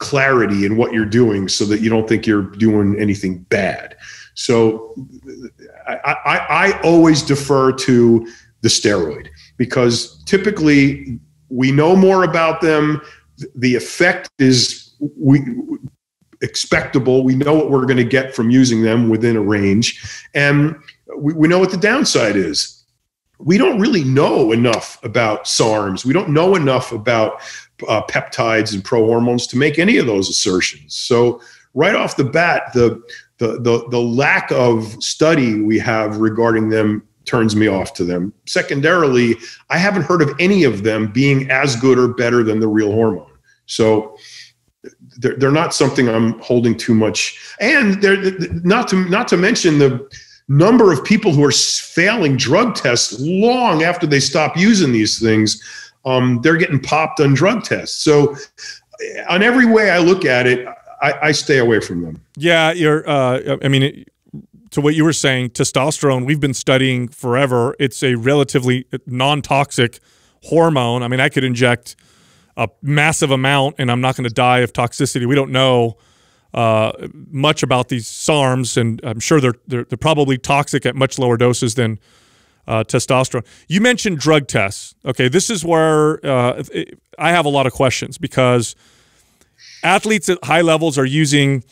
clarity in what you're doing so that you don't think you're doing anything bad. So I, I, I always defer to the steroid because typically we know more about them. The effect is we expectable. We know what we're going to get from using them within a range. And we, we know what the downside is. We don't really know enough about SARMs. We don't know enough about uh, peptides and prohormones to make any of those assertions. So right off the bat, the, the, the, the lack of study we have regarding them turns me off to them. Secondarily, I haven't heard of any of them being as good or better than the real hormone. So They're, they're not something I'm holding too much. And they're not to, not to mention the number of people who are failing drug tests long after they stop using these things. Um, they're getting popped on drug tests. So on every way I look at it, I, I stay away from them. Yeah. You're, uh, I mean, it, to what you were saying, testosterone, we've been studying forever. It's a relatively non-toxic hormone. I mean, I could inject a massive amount, and I'm not going to die of toxicity. We don't know uh, much about these SARMs, and I'm sure they're, they're, they're probably toxic at much lower doses than uh, testosterone. You mentioned drug tests. Okay, this is where uh, it, I have a lot of questions because athletes at high levels are using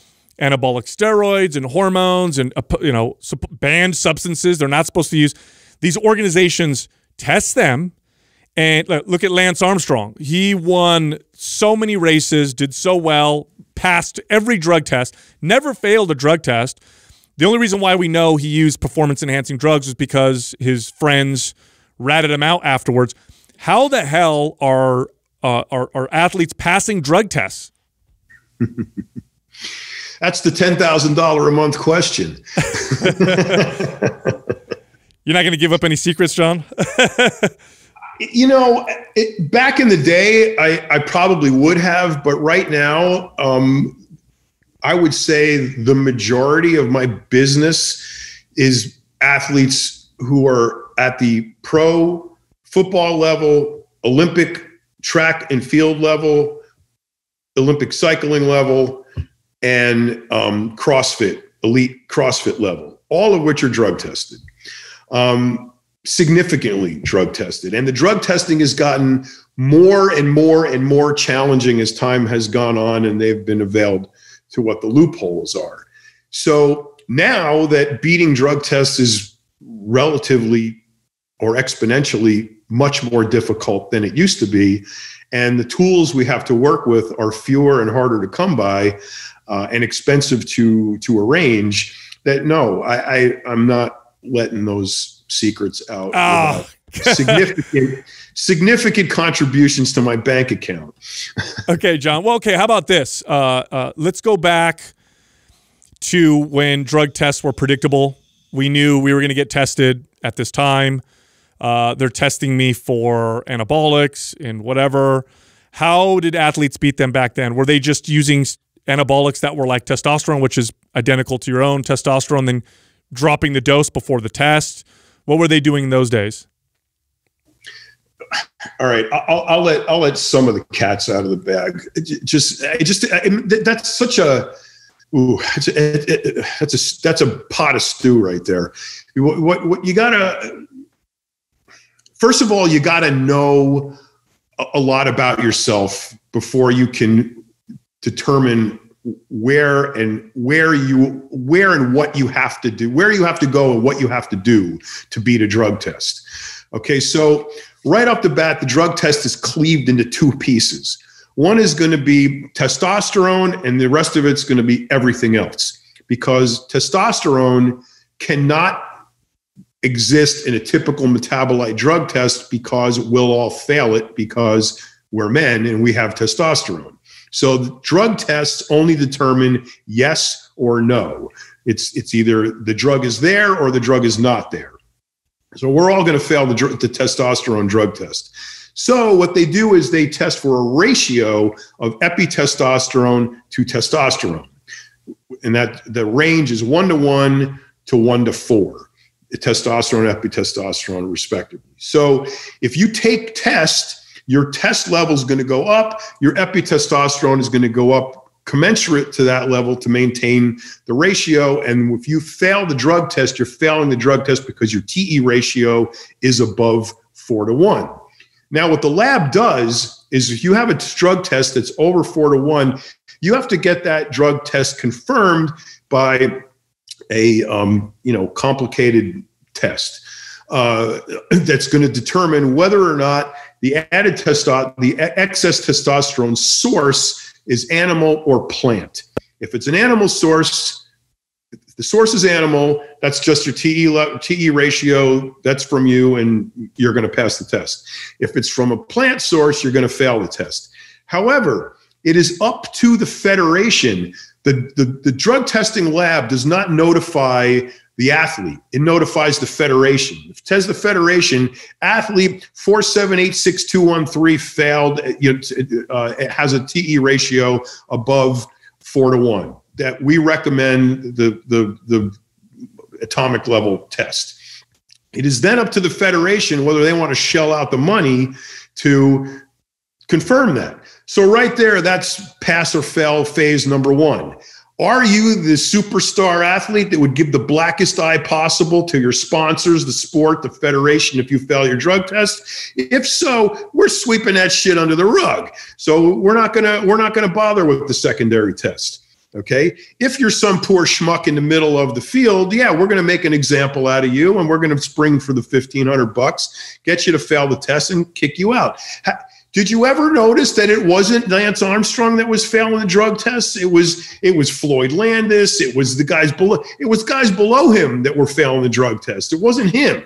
anabolic steroids and hormones and you know banned substances they're not supposed to use. These organizations test them. And look at Lance Armstrong. He won so many races, did so well, passed every drug test, never failed a drug test. The only reason why we know he used performance-enhancing drugs is because his friends ratted him out afterwards. How the hell are, uh, are, are athletes passing drug tests? That's the ten thousand dollar a month question. You're not going to give up any secrets, John? You know, it, back in the day, I, I probably would have, but right now, um, I would say the majority of my business is athletes who are at the pro football level, Olympic track and field level, Olympic cycling level, and um, CrossFit, elite CrossFit level, all of which are drug tested, um, significantly drug tested. And the drug testing has gotten more and more and more challenging as time has gone on and they've been availed to what the loopholes are. So now that beating drug tests is relatively or exponentially much more difficult than it used to be, and the tools we have to work with are fewer and harder to come by uh, and expensive to to arrange, that no, I, I, I'm not letting those secrets out. Oh. significant significant contributions to my bank account. Okay, John. Well, okay, how about this? Uh, uh, let's go back to when drug tests were predictable. We knew we were going to get tested at this time. Uh, they're testing me for anabolics and whatever. How did athletes beat them back then? Were they just using anabolics that were like testosterone, which is identical to your own testosterone, then dropping the dose before the test? What were they doing those days? All right, I'll, I'll let I'll let some of the cats out of the bag. Just, I just I, that's such a ooh, it's a, it, it, that's a that's a pot of stew right there. What, what, what you gotta. First of all, you got to know a lot about yourself before you can determine where and where you where and what you have to do, where you have to go and what you have to do to beat a drug test. Okay, so right off the bat, the drug test is cleaved into two pieces. One is going to be testosterone and the rest of it's going to be everything else, because testosterone cannot exist in a typical metabolite drug test because we'll all fail it because we're men and we have testosterone. So the drug tests only determine yes or no. It's, it's either the drug is there or the drug is not there. So we're all going to fail the, the testosterone drug test. So what they do is they test for a ratio of epitestosterone to testosterone. And that the range is one to one to one to four. Testosterone, epitestosterone, respectively. So if you take test, your test level is going to go up, your epitestosterone is going to go up commensurate to that level to maintain the ratio. And if you fail the drug test, you're failing the drug test because your T E ratio is above four to one. Now, what the lab does is if you have a drug test that's over four to one, you have to get that drug test confirmed by a um, you know, complicated test uh, that's going to determine whether or not the added testo the excess testosterone source is animal or plant. If it's an animal source, if the source is animal, that's just your T E, T E ratio, that's from you, and you're going to pass the test. If it's from a plant source, you're going to fail the test. However, it is up to the federation. The, the, the drug testing lab does not notify the athlete. It notifies the federation. If it says the federation, athlete four seven eight six two one three failed, you know, uh, it has a T E ratio above four to one, that we recommend the, the, the atomic level test. It is then up to the federation whether they want to shell out the money to confirm that. So right there, that's pass or fail phase number one. Are you the superstar athlete that would give the blackest eye possible to your sponsors, the sport, the federation, if you fail your drug test? If so, we're sweeping that shit under the rug. So we're not gonna we're not gonna bother with the secondary test. Okay? If you're some poor schmuck in the middle of the field, yeah, we're gonna make an example out of you, and we're gonna spring for the fifteen hundred bucks, get you to fail the test, and kick you out. Did you ever notice that it wasn't Lance Armstrong that was failing the drug tests? It was it was Floyd Landis. It was the guys below. It was guys below him that were failing the drug test. It wasn't him.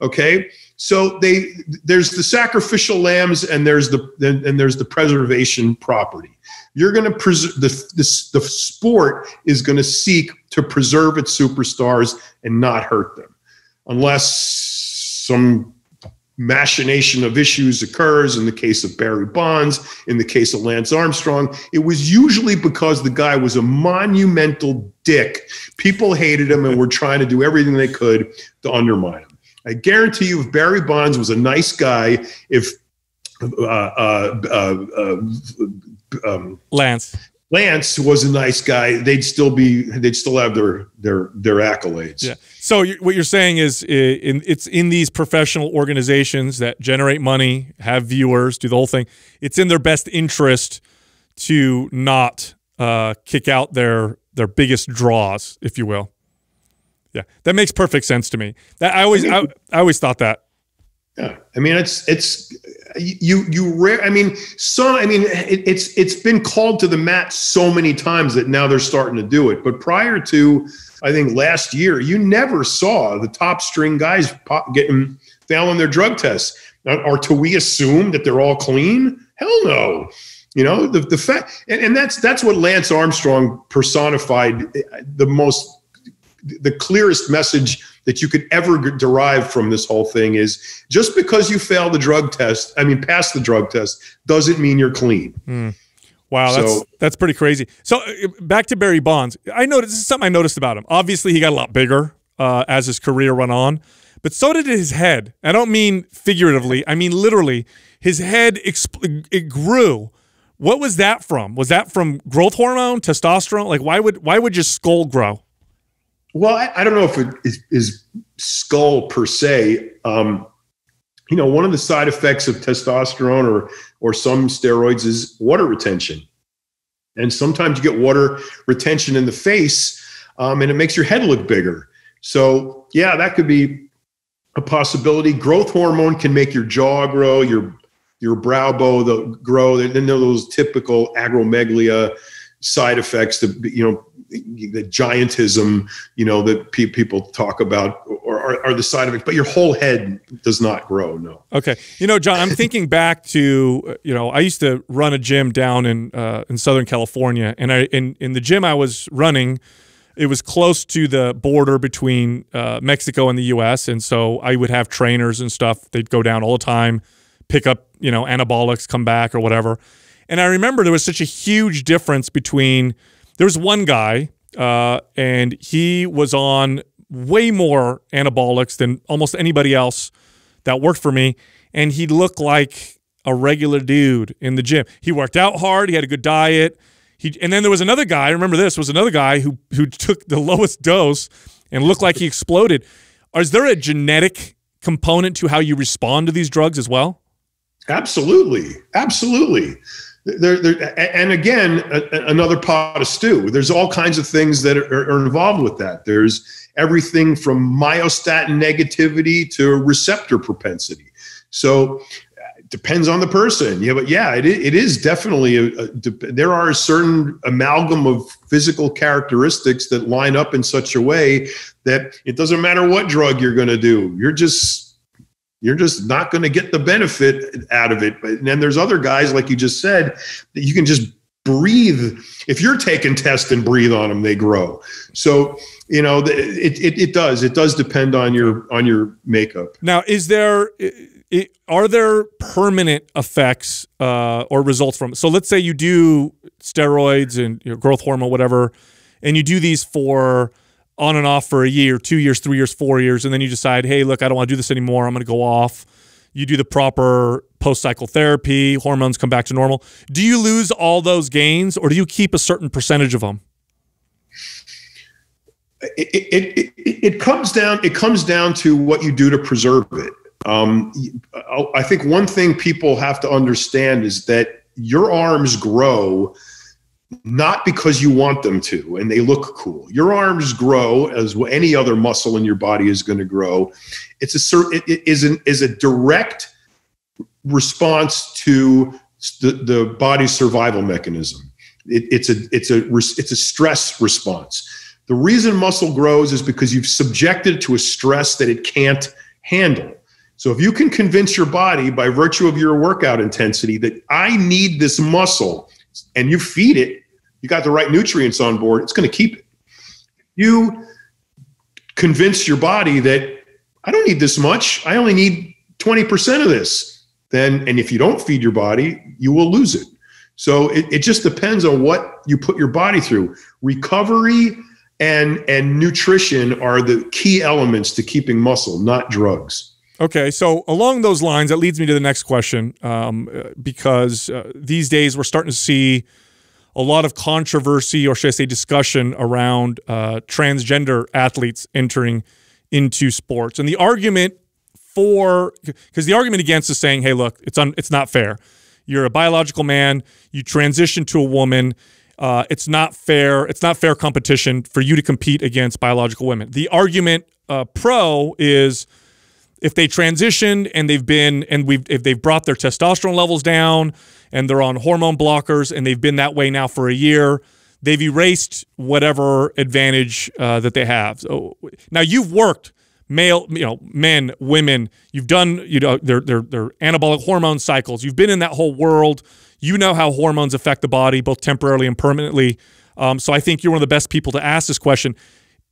Okay, so they there's the sacrificial lambs and there's the and there's the preservation property. You're going to preserve the, the the sport is going to seek to preserve its superstars and not hurt them, unless some machination of issues occurs. In the case of Barry Bonds, in the case of Lance Armstrong, it was usually because the guy was a monumental dick. People hated him and were trying to do everything they could to undermine him. I guarantee you, if Barry Bonds was a nice guy, if uh, uh, uh, uh, um, Lance Lance was a nice guy, they'd still be, they'd still have their their their accolades. Yeah. So you, what you're saying is, in, it's in these professional organizations that generate money, have viewers, do the whole thing. It's in their best interest to not uh, kick out their their biggest draws, if you will. Yeah, that makes perfect sense to me. That I always, I, I always thought that. Yeah, I mean, it's it's you you rare. I mean, some. I mean, it, it's it's been called to the mat so many times that now they're starting to do it. But prior to, I think last year, you never saw the top string guys pop, getting failing their drug tests. Now, or do we assume that they're all clean? Hell no. You know, the the fact, and, and that's that's what Lance Armstrong personified, the most. The clearest message that you could ever derive from this whole thing is, just because you fail the drug test, I mean, pass the drug test, doesn't mean you're clean. Mm. Wow, so, that's that's pretty crazy. So back to Barry Bonds, I noticed this is something I noticed about him. Obviously, he got a lot bigger uh, as his career went on, but so did his head. I don't mean figuratively; I mean literally. His head exp it grew. What was that from? Was that from growth hormone, testosterone? Like, why would why would your skull grow? Well, I, I don't know if it is, is skull per se. Um, you know, one of the side effects of testosterone or or some steroids is water retention, and sometimes you get water retention in the face, um, and it makes your head look bigger. So, yeah, that could be a possibility. Growth hormone can make your jaw grow, your your brow bone grow. Then there are those typical agromegalia side effects that, you know, the giantism, you know, that pe people talk about, or are, are the side of it, but your whole head does not grow. No. Okay. You know, John, I'm thinking back to, you know, I used to run a gym down in, uh, in Southern California, and I, in, in the gym I was running, it was close to the border between, uh, Mexico and the U S. And so I would have trainers and stuff. They'd go down all the time, pick up, you know, anabolics, come back or whatever. And I remember there was such a huge difference between, there was one guy, uh, and he was on way more anabolics than almost anybody else that worked for me, and he looked like a regular dude in the gym. He worked out hard. He had a good diet. He, and then there was another guy, I remember this, was another guy who, who took the lowest dose and looked like he exploded. Is there a genetic component to how you respond to these drugs as well? Absolutely. Absolutely. There, there, and again, a, another pot of stew. There's all kinds of things that are, are involved with that. There's everything from myostatin negativity to receptor propensity. So it depends on the person. Yeah, but yeah, it, it is definitely, a, a, there are a certain amalgam of physical characteristics that line up in such a way that it doesn't matter what drug you're going to do. You're just... You're just not going to get the benefit out of it. But and then there's other guys, like you just said, that you can just breathe. If you're taking tests and breathe on them, they grow. So, you know, it, it, it does. It does depend on your on your makeup. Now, is there it, are there permanent effects uh, or results from it? So let's say you do steroids and, you know, growth hormone, whatever, and you do these for on and off for a year, two years, three years, four years, and then you decide, hey, look, I don't want to do this anymore. I'm going to go off. You do the proper post-cycle therapy, hormones come back to normal. Do you lose all those gains, or do you keep a certain percentage of them? It, it, it, it, comes, down, it comes down to what you do to preserve it. Um, I think one thing people have to understand is that your arms grow not because you want them to and they look cool. Your arms grow as any other muscle in your body is going to grow. It's a it is an is a direct response to the, the body's survival mechanism. It, it's a it's a it's a stress response. The reason muscle grows is because you've subjected it to a stress that it can't handle. So if you can convince your body by virtue of your workout intensity that I need this muscle, and you feed it, you got the right nutrients on board, it's going to keep it. You convince your body that I don't need this much. I only need twenty percent of this. Then, and if you don't feed your body, you will lose it. So it, it just depends on what you put your body through. Recovery and and nutrition are the key elements to keeping muscle, not drugs. Okay, so along those lines, that leads me to the next question, um, because uh, these days we're starting to see a lot of controversy, or should I say discussion, around uh, transgender athletes entering into sports. And the argument for, because the argument against is saying, hey, look, it's, un, it's not fair. You're a biological man, you transition to a woman, uh, it's not fair, it's not fair competition for you to compete against biological women. The argument uh, pro is, if they transitioned and they've been and we've if they've brought their testosterone levels down and they're on hormone blockers and they've been that way now for a year, they've erased whatever advantage uh, that they have. So now you've worked male, you know, men, women. You've done you know their their their anabolic hormone cycles. You've been in that whole world. You know how hormones affect the body, both temporarily and permanently. Um, so I think you're one of the best people to ask this question: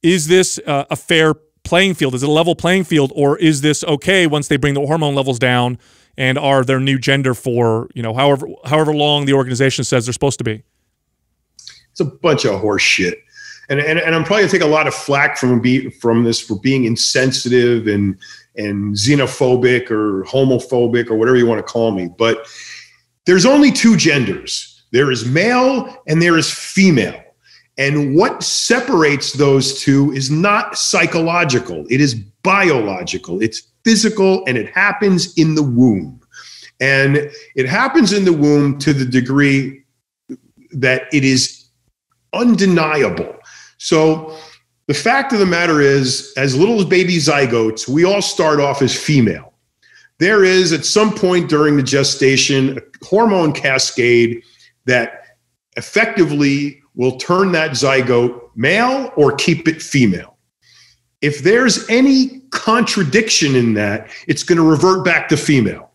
is this uh, a fair playing field? Is it a level playing field, or is this okay once they bring the hormone levels down and are their new gender for, you know, however however long the organization says they're supposed to be? It's a bunch of horse shit. And and, and I'm probably gonna take a lot of flack from be from this for being insensitive and and xenophobic or homophobic or whatever you want to call me. But there's only two genders. There is male and there is female. And what separates those two is not psychological. It is biological. It's physical, and it happens in the womb. And it happens in the womb to the degree that it is undeniable. So the fact of the matter is, as little as baby zygotes, we all start off as female. There is, at some point during the gestation, a hormone cascade that effectively will turn that zygote male or keep it female. If there's any contradiction in that, it's going to revert back to female.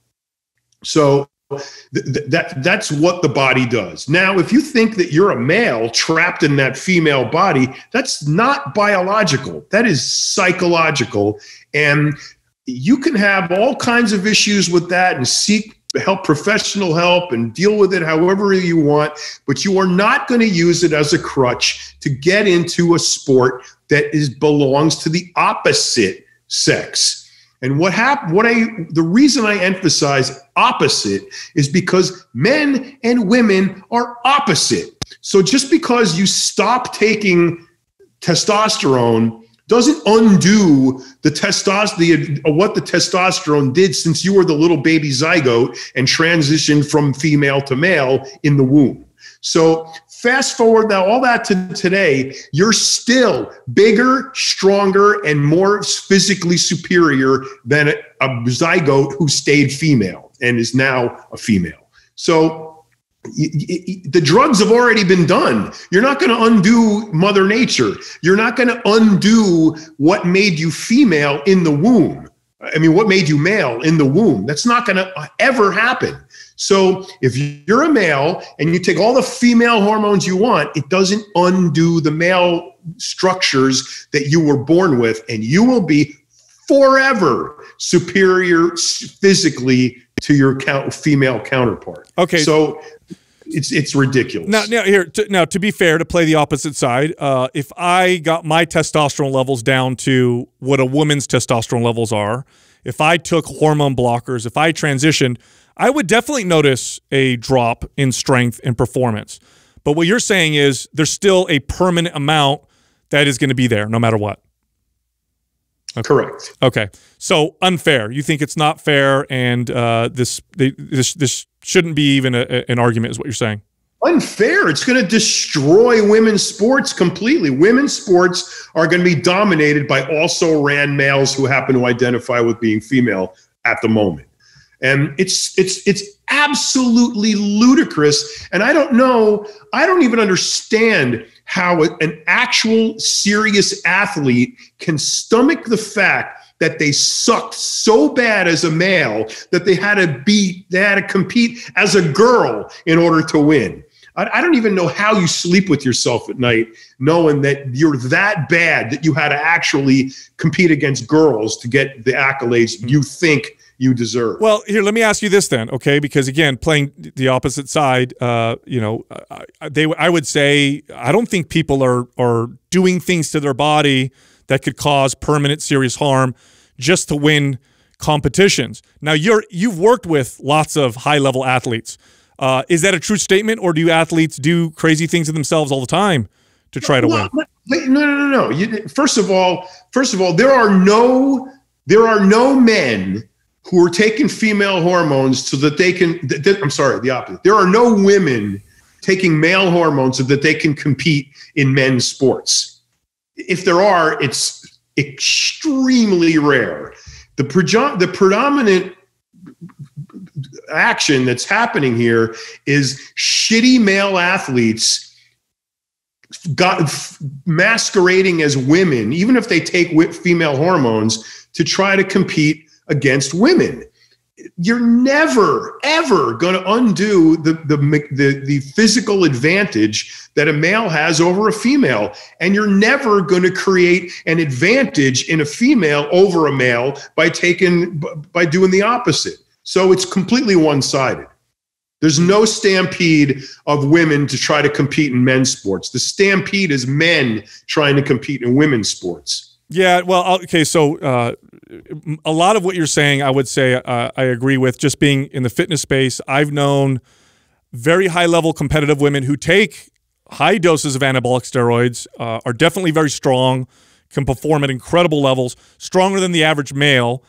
So th that that's what the body does. Now, if you think that you're a male trapped in that female body, that's not biological. That is psychological. And you can have all kinds of issues with that and seek help, professional help, and deal with it however you want, but you are not going to use it as a crutch to get into a sport that is belongs to the opposite sex. And what happened, what I, the reason I emphasize opposite is because men and women are opposite. So just because you stop taking testosterone doesn't undo the testosterone, the, what the testosterone did since you were the little baby zygote and transitioned from female to male in the womb. So fast forward now all that to today, you're still bigger, stronger, and more physically superior than a, a zygote who stayed female and is now a female. So the drugs have already been done. You're not going to undo Mother Nature. You're not going to undo what made you female in the womb. I mean, what made you male in the womb? That's not going to ever happen. So if you're a male and you take all the female hormones you want, it doesn't undo the male structures that you were born with, and you will be forever superior physically to your count, female counterpart. Okay, so it's it's ridiculous. Now, now here, to, now to be fair, to play the opposite side, uh, if I got my testosterone levels down to what a woman's testosterone levels are, if I took hormone blockers, if I transitioned, I would definitely notice a drop in strength and performance. But what you're saying is there's still a permanent amount that is going to be there, no matter what. Okay. Correct. Okay. So unfair. You think it's not fair, and uh, this they, this this shouldn't be even a, a, an argument, is what you're saying. Unfair. It's going to destroy women's sports completely. Women's sports are going to be dominated by also-ran males who happen to identify with being female at the moment, and it's it's it's absolutely ludicrous. And I don't know. I don't even understand how an actual serious athlete can stomach the fact that they sucked so bad as a male that they had to be, they had to compete as a girl in order to win. I, I don't even know how you sleep with yourself at night knowing that you're that bad that you had to actually compete against girls to get the accolades you think you deserve. Well, here, let me ask you this then, okay? Because again, playing the opposite side, uh, you know, I, they, I would say, I don't think people are, are doing things to their body that could cause permanent serious harm just to win competitions. Now, you're, you've worked with lots of high-level athletes. Uh, is that a true statement, or do athletes do crazy things to themselves all the time to try to no, win? No, no, no, no. You, first of all, first of all, there are no there are no men who are taking female hormones so that they can. Th th I'm sorry, the opposite. There are no women taking male hormones so that they can compete in men's sports. If there are, it's extremely rare. The, the predominant action that's happening here is shitty male athletes got masquerading as women, even if they take female hormones, to try to compete against women. You're never, ever going to undo the, the, the, the physical advantage that a male has over a female. And you're never going to create an advantage in a female over a male by taking, by doing the opposite. So it's completely one-sided. There's no stampede of women to try to compete in men's sports. The stampede is men trying to compete in women's sports. Yeah, well, okay, so uh, a lot of what you're saying, I would say uh, I agree with. Just being in the fitness space, I've known very high-level competitive women who take high doses of anabolic steroids, uh, are definitely very strong, can perform at incredible levels, stronger than the average male,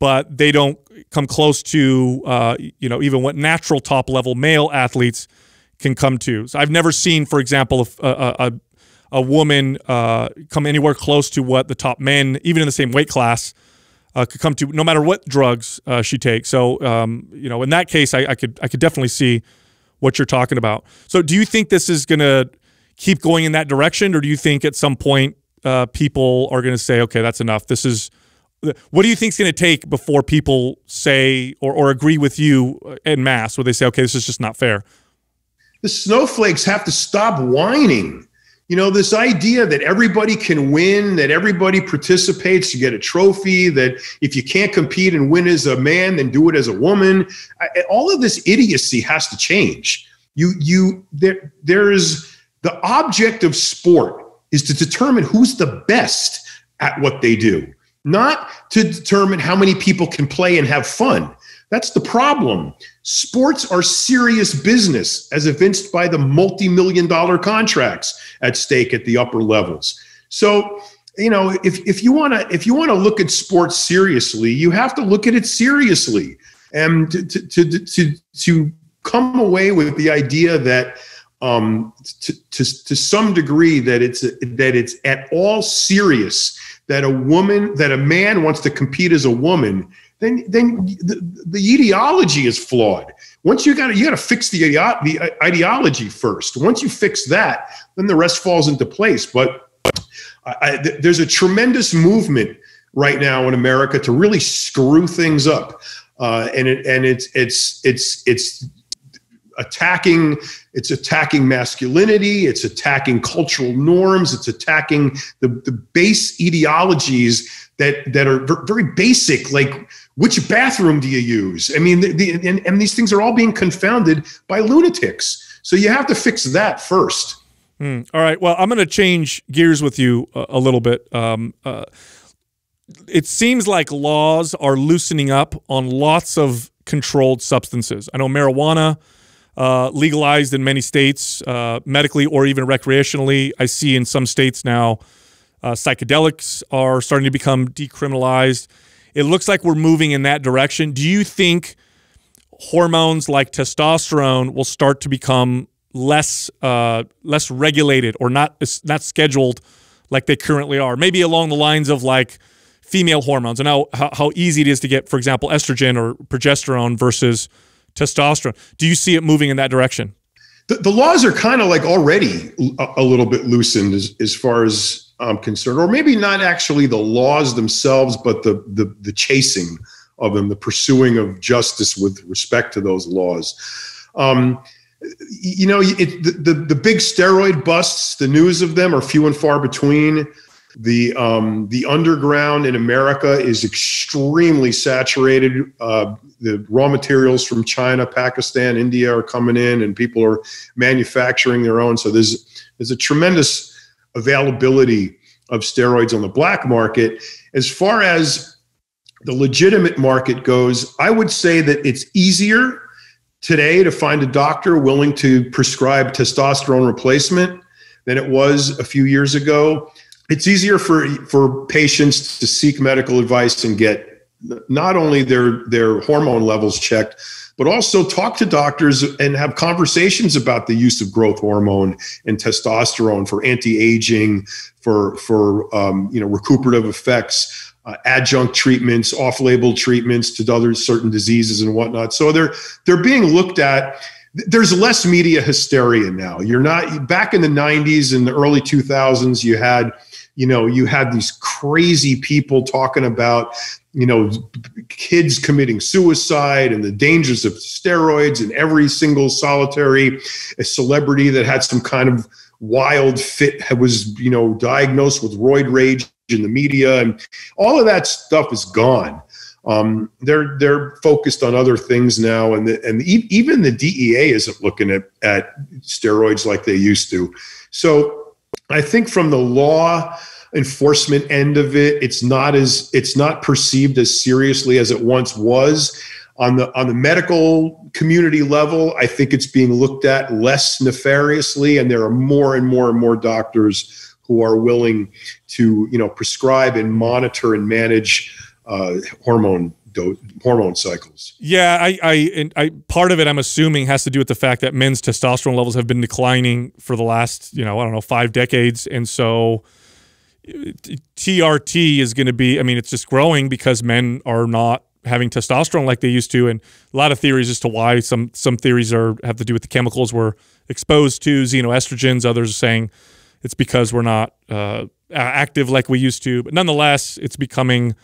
but they don't come close to, uh, you know, even what natural top-level male athletes can come to. So I've never seen, for example, a, a, a woman uh, come anywhere close to what the top men, even in the same weight class, uh, could come to, no matter what drugs uh, she takes. So, um, you know, in that case, I, I could I could definitely see what you're talking about. So do you think this is going to keep going in that direction, or do you think at some point uh, people are going to say, okay, that's enough, this is... What do you think is going to take before people say or, or agree with you en masse, where they say, okay, this is just not fair? The snowflakes have to stop whining. You know, this idea that everybody can win, that everybody participates, you get a trophy, that if you can't compete and win as a man, then do it as a woman. I, all of this idiocy has to change. You, you, there, there is the object of sport is to determine who's the best at what they do, not to determine how many people can play and have fun. That's the problem. Sports are serious business, as evinced by the multi-million dollar contracts at stake at the upper levels. So, you know, if, if you want to if you want to look at sports seriously, you have to look at it seriously. And to, to, to, to, to come away with the idea that um, to, to, to some degree that it's, that it's at all serious, that a woman, that a man wants to compete as a woman, then then the, the ideology is flawed. Once you got you got to fix the, the ideology first. Once you fix that, then the rest falls into place. But I, I, there's a tremendous movement right now in America to really screw things up, uh, and it and it's it's it's it's attacking. It's attacking masculinity, it's attacking cultural norms, it's attacking the, the base ideologies that, that are very basic, like which bathroom do you use? I mean, the, the, and, and these things are all being confounded by lunatics. So you have to fix that first. Hmm. All right, well, I'm going to change gears with you a, a little bit. Um, uh, it seems like laws are loosening up on lots of controlled substances. I know marijuana... Uh, legalized in many states, uh, medically or even recreationally. I see in some states now uh, psychedelics are starting to become decriminalized. It looks like we're moving in that direction. Do you think hormones like testosterone will start to become less uh, less regulated or not not scheduled like they currently are? Maybe along the lines of like female hormones and how how easy it is to get, for example, estrogen or progesterone versus testosterone. Do you see it moving in that direction? The, the laws are kind of like already a, a little bit loosened as, as far as I'm concerned, or maybe not actually the laws themselves, but the, the, the chasing of them, the pursuing of justice with respect to those laws. Um, you know, it, the, the, the big steroid busts, the news of them are few and far between. The um, the underground in America is extremely saturated. Uh, the raw materials from China, Pakistan, India are coming in, and people are manufacturing their own. So there's there's a tremendous availability of steroids on the black market. As far as the legitimate market goes, I would say that it's easier today to find a doctor willing to prescribe testosterone replacement than it was a few years ago. It's easier for, for patients to seek medical advice and get not only their, their hormone levels checked, but also talk to doctors and have conversations about the use of growth hormone and testosterone for anti-aging, for, for um, you know, recuperative effects, uh, adjunct treatments, off-label treatments to other certain diseases and whatnot. So they're, they're being looked at. There's less media hysteria now. You're not, back in the nineties and the early two thousands, you had, you know, you had these crazy people talking about, you know, kids committing suicide and the dangers of steroids, and every single solitary celebrity that had some kind of wild fit was, you know, diagnosed with roid rage in the media, and all of that stuff is gone. Um, they're they're focused on other things now, and the, and e even the D E A isn't looking at at steroids like they used to. So I think from the law enforcement end of it, it's not as it's not perceived as seriously as it once was. On the on the medical community level, I think it's being looked at less nefariously, and there are more and more and more doctors who are willing to you know prescribe and monitor and manage Uh, hormone do hormone cycles. Yeah, I, I, and I, part of it I'm assuming has to do with the fact that men's testosterone levels have been declining for the last, you know, I don't know, five decades, and so T R T is going to be. I mean, it's just growing because men are not having testosterone like they used to, and a lot of theories as to why. Some some theories are have to do with the chemicals we're exposed to, xenoestrogens. Others are saying it's because we're not uh, active like we used to. But nonetheless, it's becoming,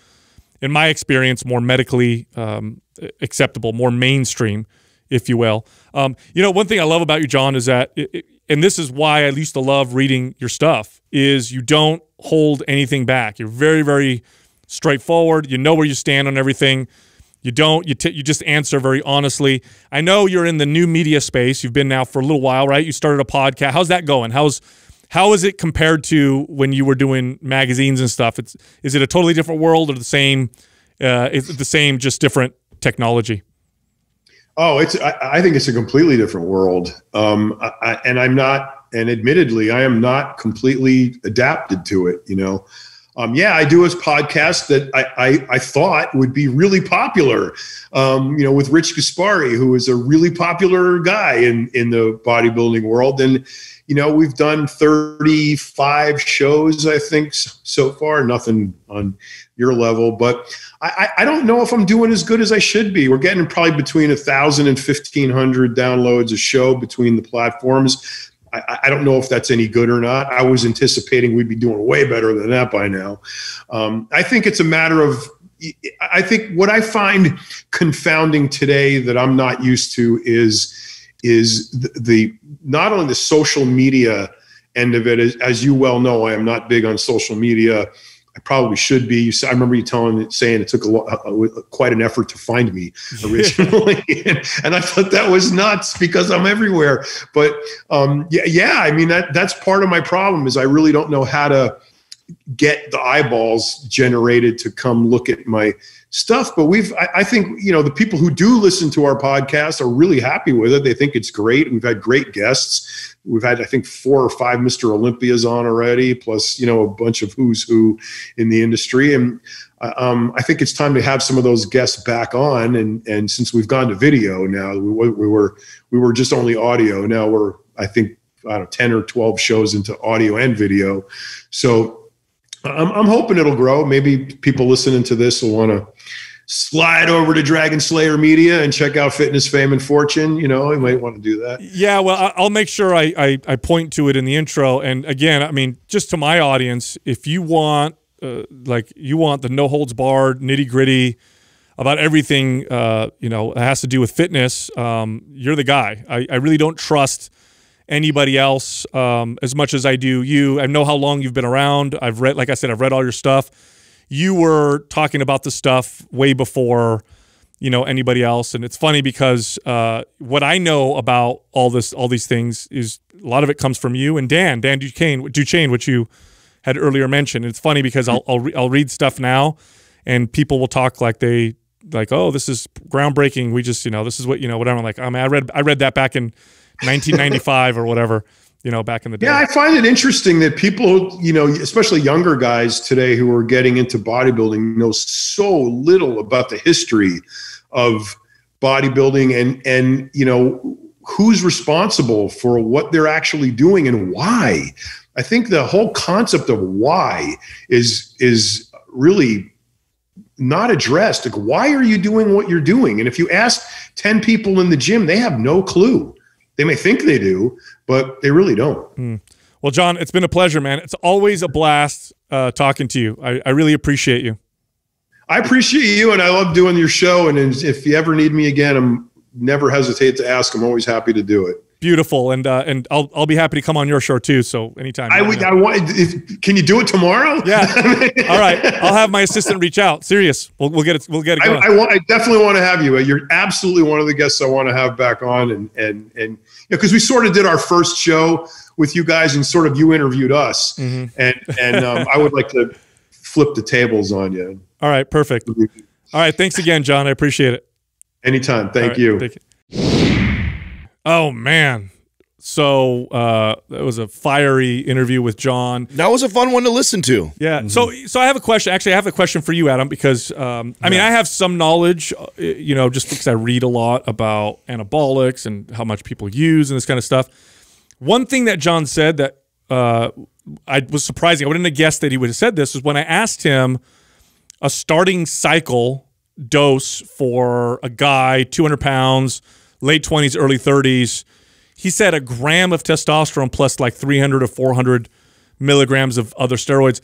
in my experience, more medically um, acceptable, more mainstream, if you will. Um, you know, one thing I love about you, John, is that, it, it, and this is why I used to love reading your stuff, is you don't hold anything back. You're very, very straightforward. You know where you stand on everything. You don't, you, t you just answer very honestly. I know you're in the new media space. You've been now for a little while, right? You started a podcast. How's that going? How's How is it compared to when you were doing magazines and stuff? It's, is it a totally different world, or the same, uh, is it the same, just different technology? Oh, it's, I, I think it's a completely different world. Um, I, I, and I'm not, and admittedly, I am not completely adapted to it, you know? Um, yeah, I do a podcast that I, I, I thought would be really popular, um, you know, with Rich Gaspari, who is a really popular guy in, in the bodybuilding world. And, you know, we've done thirty-five shows, I think, so far. Nothing on your level, but I, I don't know if I'm doing as good as I should be. We're getting probably between a thousand and fifteen hundred downloads a show between the platforms. I, I don't know if that's any good or not. I was anticipating we'd be doing way better than that by now. Um, I think it's a matter of, I think what I find confounding today that I'm not used to is is the, the not only the social media end of it. As, as you well know, I am not big on social media. I probably should be. You, I remember you telling, saying it took a, a, a, quite an effort to find me originally, and I thought that was nuts because I'm everywhere. But um, yeah, yeah, I mean that that's part of my problem is I really don't know how to get the eyeballs generated to come look at my stuff. But we've, I, I think, you know, the people who do listen to our podcast are really happy with it. They think it's great. We've had great guests. We've had, I think, four or five Mister Olympias on already, plus, you know, a bunch of who's who in the industry. And um, I think it's time to have some of those guests back on. And, and since we've gone to video now, we, we were, we were just only audio. Now we're, I think, I don't know, ten or twelve shows into audio and video. So I'm, I'm hoping it'll grow. Maybe people listening to this will want to slide over to Dragon Slayer Media and check out Fitness, Fame, and Fortune. You know, you might want to do that. Yeah, well, I'll make sure I, I, I point to it in the intro. And again, I mean, just to my audience, if you want, uh, like, you want the no holds barred, nitty gritty about everything, uh, you know, that has to do with fitness, um, you're the guy. I, I really don't trust anybody else um, as much as I do you. I know how long you've been around. I've read, like I said, I've read all your stuff. You were talking about this stuff way before, you know, anybody else. And it's funny because uh, what I know about all this, all these things is a lot of it comes from you and Dan, Dan Duchaine, Duchaine, which you had earlier mentioned. And it's funny because I'll, I'll, re I'll read stuff now and people will talk like they, like, oh, this is groundbreaking. We just, you know, this is what, you know, whatever. I'm like, I mean, I read, I read that back in nineteen ninety-five or whatever, you know, back in the day. Yeah, I find it interesting that people, you know, especially younger guys today who are getting into bodybuilding know so little about the history of bodybuilding and, and you know, who's responsible for what they're actually doing and why. I think the whole concept of why is, is really not addressed. Like, why are you doing what you're doing? And if you ask ten people in the gym, they have no clue. They may think they do, but they really don't. Mm. Well, John, it's been a pleasure, man. It's always a blast uh, talking to you. I, I really appreciate you. I appreciate you, and I love doing your show. And if you ever need me again, I'm never hesitate to ask. I'm always happy to do it. Beautiful, and uh, and I'll I'll be happy to come on your show too. So anytime. I would. I want. If, can you do it tomorrow? Yeah. All right. I'll have my assistant reach out. Serious. We'll we'll get it. We'll get it. Going. I, I want. I definitely want to have you. You're absolutely one of the guests I want to have back on, and and and because you know, we sort of did our first show with you guys, and sort of you interviewed us, mm-hmm. and and um, I would like to flip the tables on you. All right. Perfect. All right. Thanks again, John. I appreciate it. Anytime. Thank right, you. Thank you. Oh, man. So uh, that was a fiery interview with John. That was a fun one to listen to. Yeah. Mm-hmm. So so I have a question. Actually, I have a question for you, Adam, because, um, I yeah. mean, I have some knowledge, you know, just because I read a lot about anabolics and how much people use and this kind of stuff. One thing that John said that uh, I was surprising, I wouldn't have guessed that he would have said this, is when I asked him a starting cycle dose for a guy, two hundred pounds, late twenties, early thirties, he said a gram of testosterone plus like three hundred or four hundred milligrams of other steroids.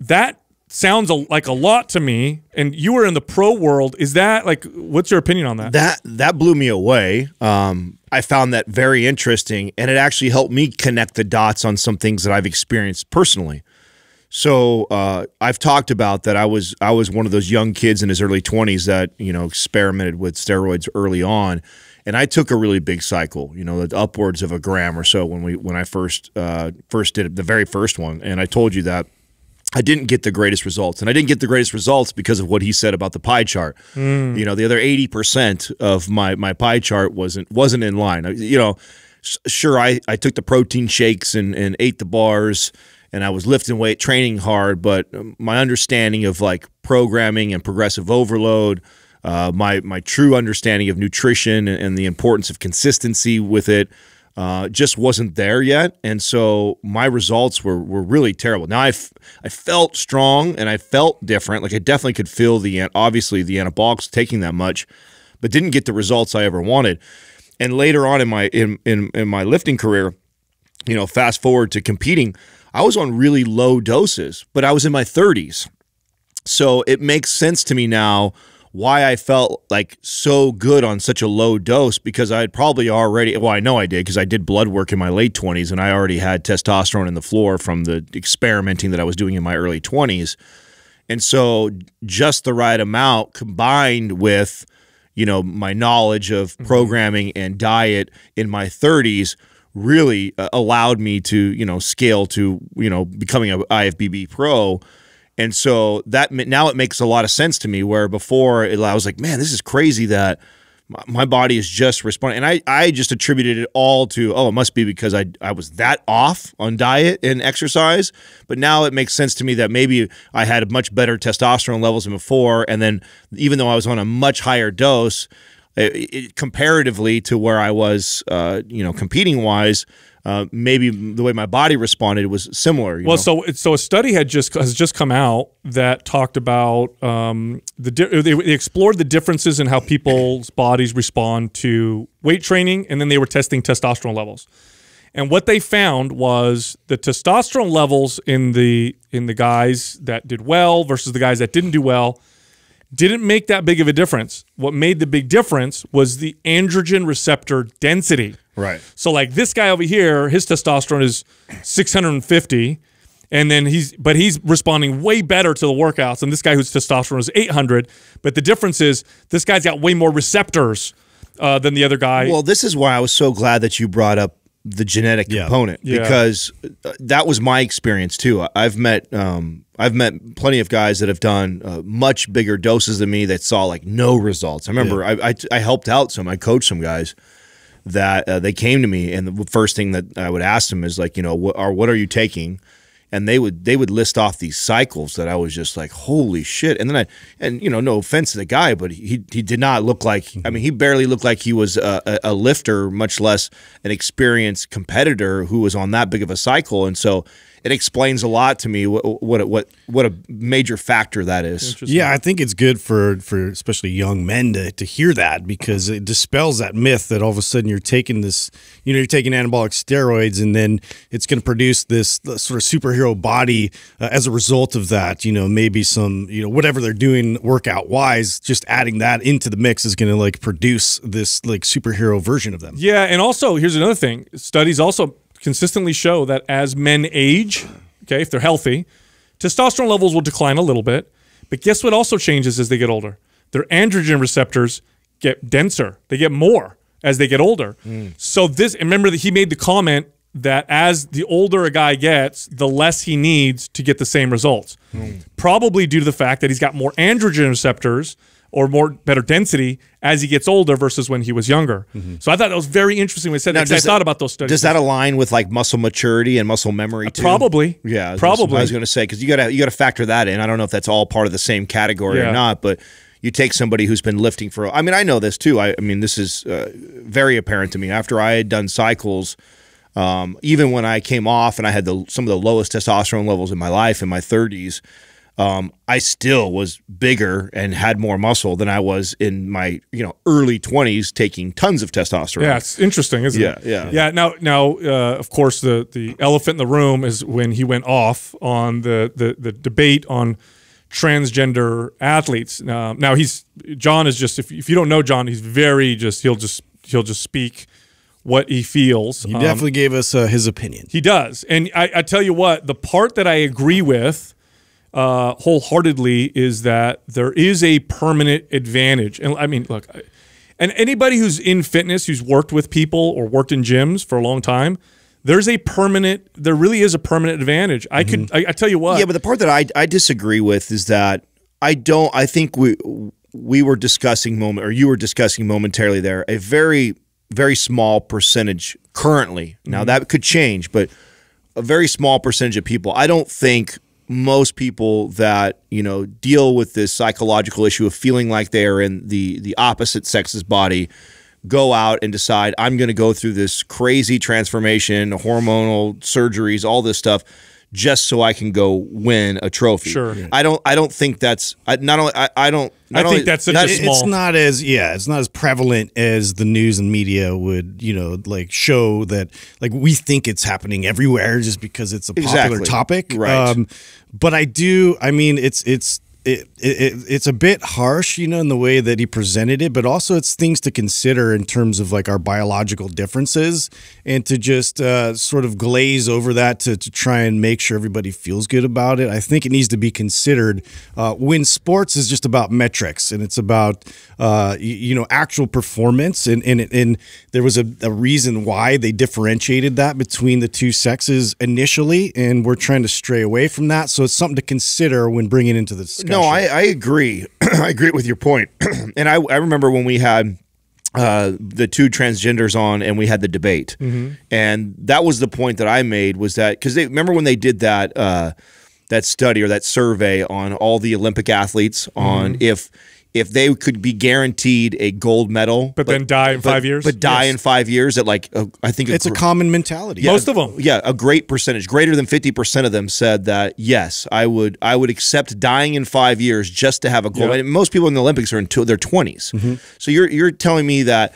That sounds a, like a lot to me. And you were in the pro world. Is that like, what's your opinion on that? That, that blew me away. Um, I found that very interesting, and it actually helped me connect the dots on some things that I've experienced personally. So uh, I've talked about that. I was, I was one of those young kids in his early twenties that, you know, experimented with steroids early on. And I took a really big cycle, you know, upwards of a gram or so when we when I first uh, first did it, the very first one. And I told you that I didn't get the greatest results, and I didn't get the greatest results because of what he said about the pie chart. Mm. You know, the other eighty percent of my my pie chart wasn't wasn't in line. You know, sure, I I took the protein shakes and and ate the bars, and I was lifting weight, training hard, but my understanding of like programming and progressive overload. Uh, my my true understanding of nutrition and, and the importance of consistency with it uh, just wasn't there yet, and so my results were were really terrible. Now I, f I felt strong and I felt different. Like I definitely could feel the obviously the anabolics taking that much, but didn't get the results I ever wanted. And later on in my in in, in my lifting career, you know, fast forward to competing, I was on really low doses, but I was in my thirties, so it makes sense to me now why I felt like so good on such a low dose, because I had probably already, well, I know I did because I did blood work in my late twenties and I already had testosterone in the floor from the experimenting that I was doing in my early twenties. And so just the right amount combined with, you know, my knowledge of programming and diet in my thirties really uh, allowed me to, you know, scale to, you know, becoming an I F B B pro. And so that now it makes a lot of sense to me, where before it, I was like, man, this is crazy that my body is just responding. And I, I just attributed it all to, oh, it must be because I, I was that off on diet and exercise. But now it makes sense to me that maybe I had much better testosterone levels than before. And then even though I was on a much higher dose, it, it, comparatively to where I was, uh, you know, competing wise, Uh, maybe the way my body responded was similar. You well, know? so so a study had just has just come out that talked about um, the they, they explored the differences in how people's bodies respond to weight training, and then they were testing testosterone levels. And what they found was the testosterone levels in the in the guys that did well versus the guys that didn't do well didn't make that big of a difference. What made the big difference was the androgen receptor density. Right. So like this guy over here, his testosterone is six hundred fifty, and then he's but he's responding way better to the workouts than this guy whose testosterone is eight hundred. But the difference is this guy's got way more receptors uh, than the other guy. Well, this is why I was so glad that you brought up the genetic yeah. component, yeah. because that was my experience too. I've met um, I've met plenty of guys that have done uh, much bigger doses than me that saw like no results. I remember yeah. I, I, I helped out some, I coached some guys that uh, they came to me, and the first thing that I would ask them is like, you know, what are what are you taking? And they would they would list off these cycles that I was just like, holy shit! And then I and you know, no offense to the guy, but he he did not look like I mean, he barely looked like he was a, a lifter, much less an experienced competitor who was on that big of a cycle. And so it explains a lot to me what what what what a major factor that is. Yeah, I think it's good for for especially young men to to hear that, because it dispels that myth that all of a sudden you're taking this, you know, you're taking anabolic steroids and then it's going to produce this sort of superhero body uh, as a result of that. You know, maybe some, you know, whatever they're doing workout wise, just adding that into the mix is going to like produce this like superhero version of them. Yeah, and also here's another thing: studies also consistently show that as men age, okay, if they're healthy, testosterone levels will decline a little bit. But guess what also changes as they get older? Their androgen receptors get denser. They get more as they get older. Mm. So this, and remember that he made the comment that as the older a guy gets, the less he needs to get the same results. Mm. Probably due to the fact that he's got more androgen receptors, or more better density as he gets older versus when he was younger. Mm-hmm. So I thought that was very interesting when he said now, that, I thought about those studies. Does that align with like muscle maturity and muscle memory too? Uh, probably. Yeah, probably. I was going to say, because you got to you got to factor that in. I don't know if that's all part of the same category yeah. or not, but you take somebody who's been lifting for, I mean, I know this too. I, I mean, this is uh, very apparent to me. After I had done cycles, um, even when I came off and I had the, some of the lowest testosterone levels in my life in my thirties, Um, I still was bigger and had more muscle than I was in my, you know, early twenties, taking tons of testosterone. Yeah, it's interesting, isn't yeah, it? Yeah, yeah, yeah. Now, now, uh, of course, the the elephant in the room is when he went off on the the, the debate on transgender athletes. Uh, now he's John is just if if you don't know John, he's very just he'll just he'll just speak what he feels. He definitely um, gave us uh, his opinion. He does, and I, I tell you what, the part that I agree with Uh, wholeheartedly is that there is a permanent advantage. And I mean, look, I, and anybody who's in fitness, who's worked with people or worked in gyms for a long time, there's a permanent, there really is a permanent advantage. I mm-hmm. could, I, I tell you what. Yeah, but the part that I, I disagree with is that I don't, I think we, we were discussing moment, or you were discussing momentarily there, a very, very small percentage currently. Now mm-hmm. that could change, but a very small percentage of people, I don't think most people that, you know, deal with this psychological issue of feeling like they are in the the opposite sex's body go out and decide, I'm going to go through this crazy transformation, hormonal surgeries, all this stuff, just so I can go win a trophy. Sure. Yeah. I don't I don't think that's I not only I, I don't I think only, that's such not, a small. It's not as yeah, it's not as prevalent as the news and media would, you know, like show that like we think it's happening everywhere just because it's a popular exactly. topic. Right. Um, but I do I mean it's it's It, it it's a bit harsh, you know, in the way that he presented it, but also it's things to consider in terms of like our biological differences, and to just uh, sort of glaze over that to, to try and make sure everybody feels good about it. I think it needs to be considered uh, when sports is just about metrics and it's about, uh, you, you know, actual performance. And, and, and there was a, a reason why they differentiated that between the two sexes initially, and we're trying to stray away from that. So it's something to consider when bringing into the discussion. No, I, I agree. I agree with your point. And I, I remember when we had uh, the two transgenders on and we had the debate. Mm-hmm. And that was the point that I made, was that, because they remember when they did that uh, that study or that survey on all the Olympic athletes on mm-hmm. if if they could be guaranteed a gold medal. But, but then die in but, five years? But die yes. in five years at like, a, I think. It's a, a common mentality. Yeah, most of them. Yeah, a great percentage, greater than fifty percent of them said that, yes, I would I would accept dying in five years just to have a gold medal. Yeah. Most people in the Olympics are in their twenties. Mm-hmm. So you're, you're telling me that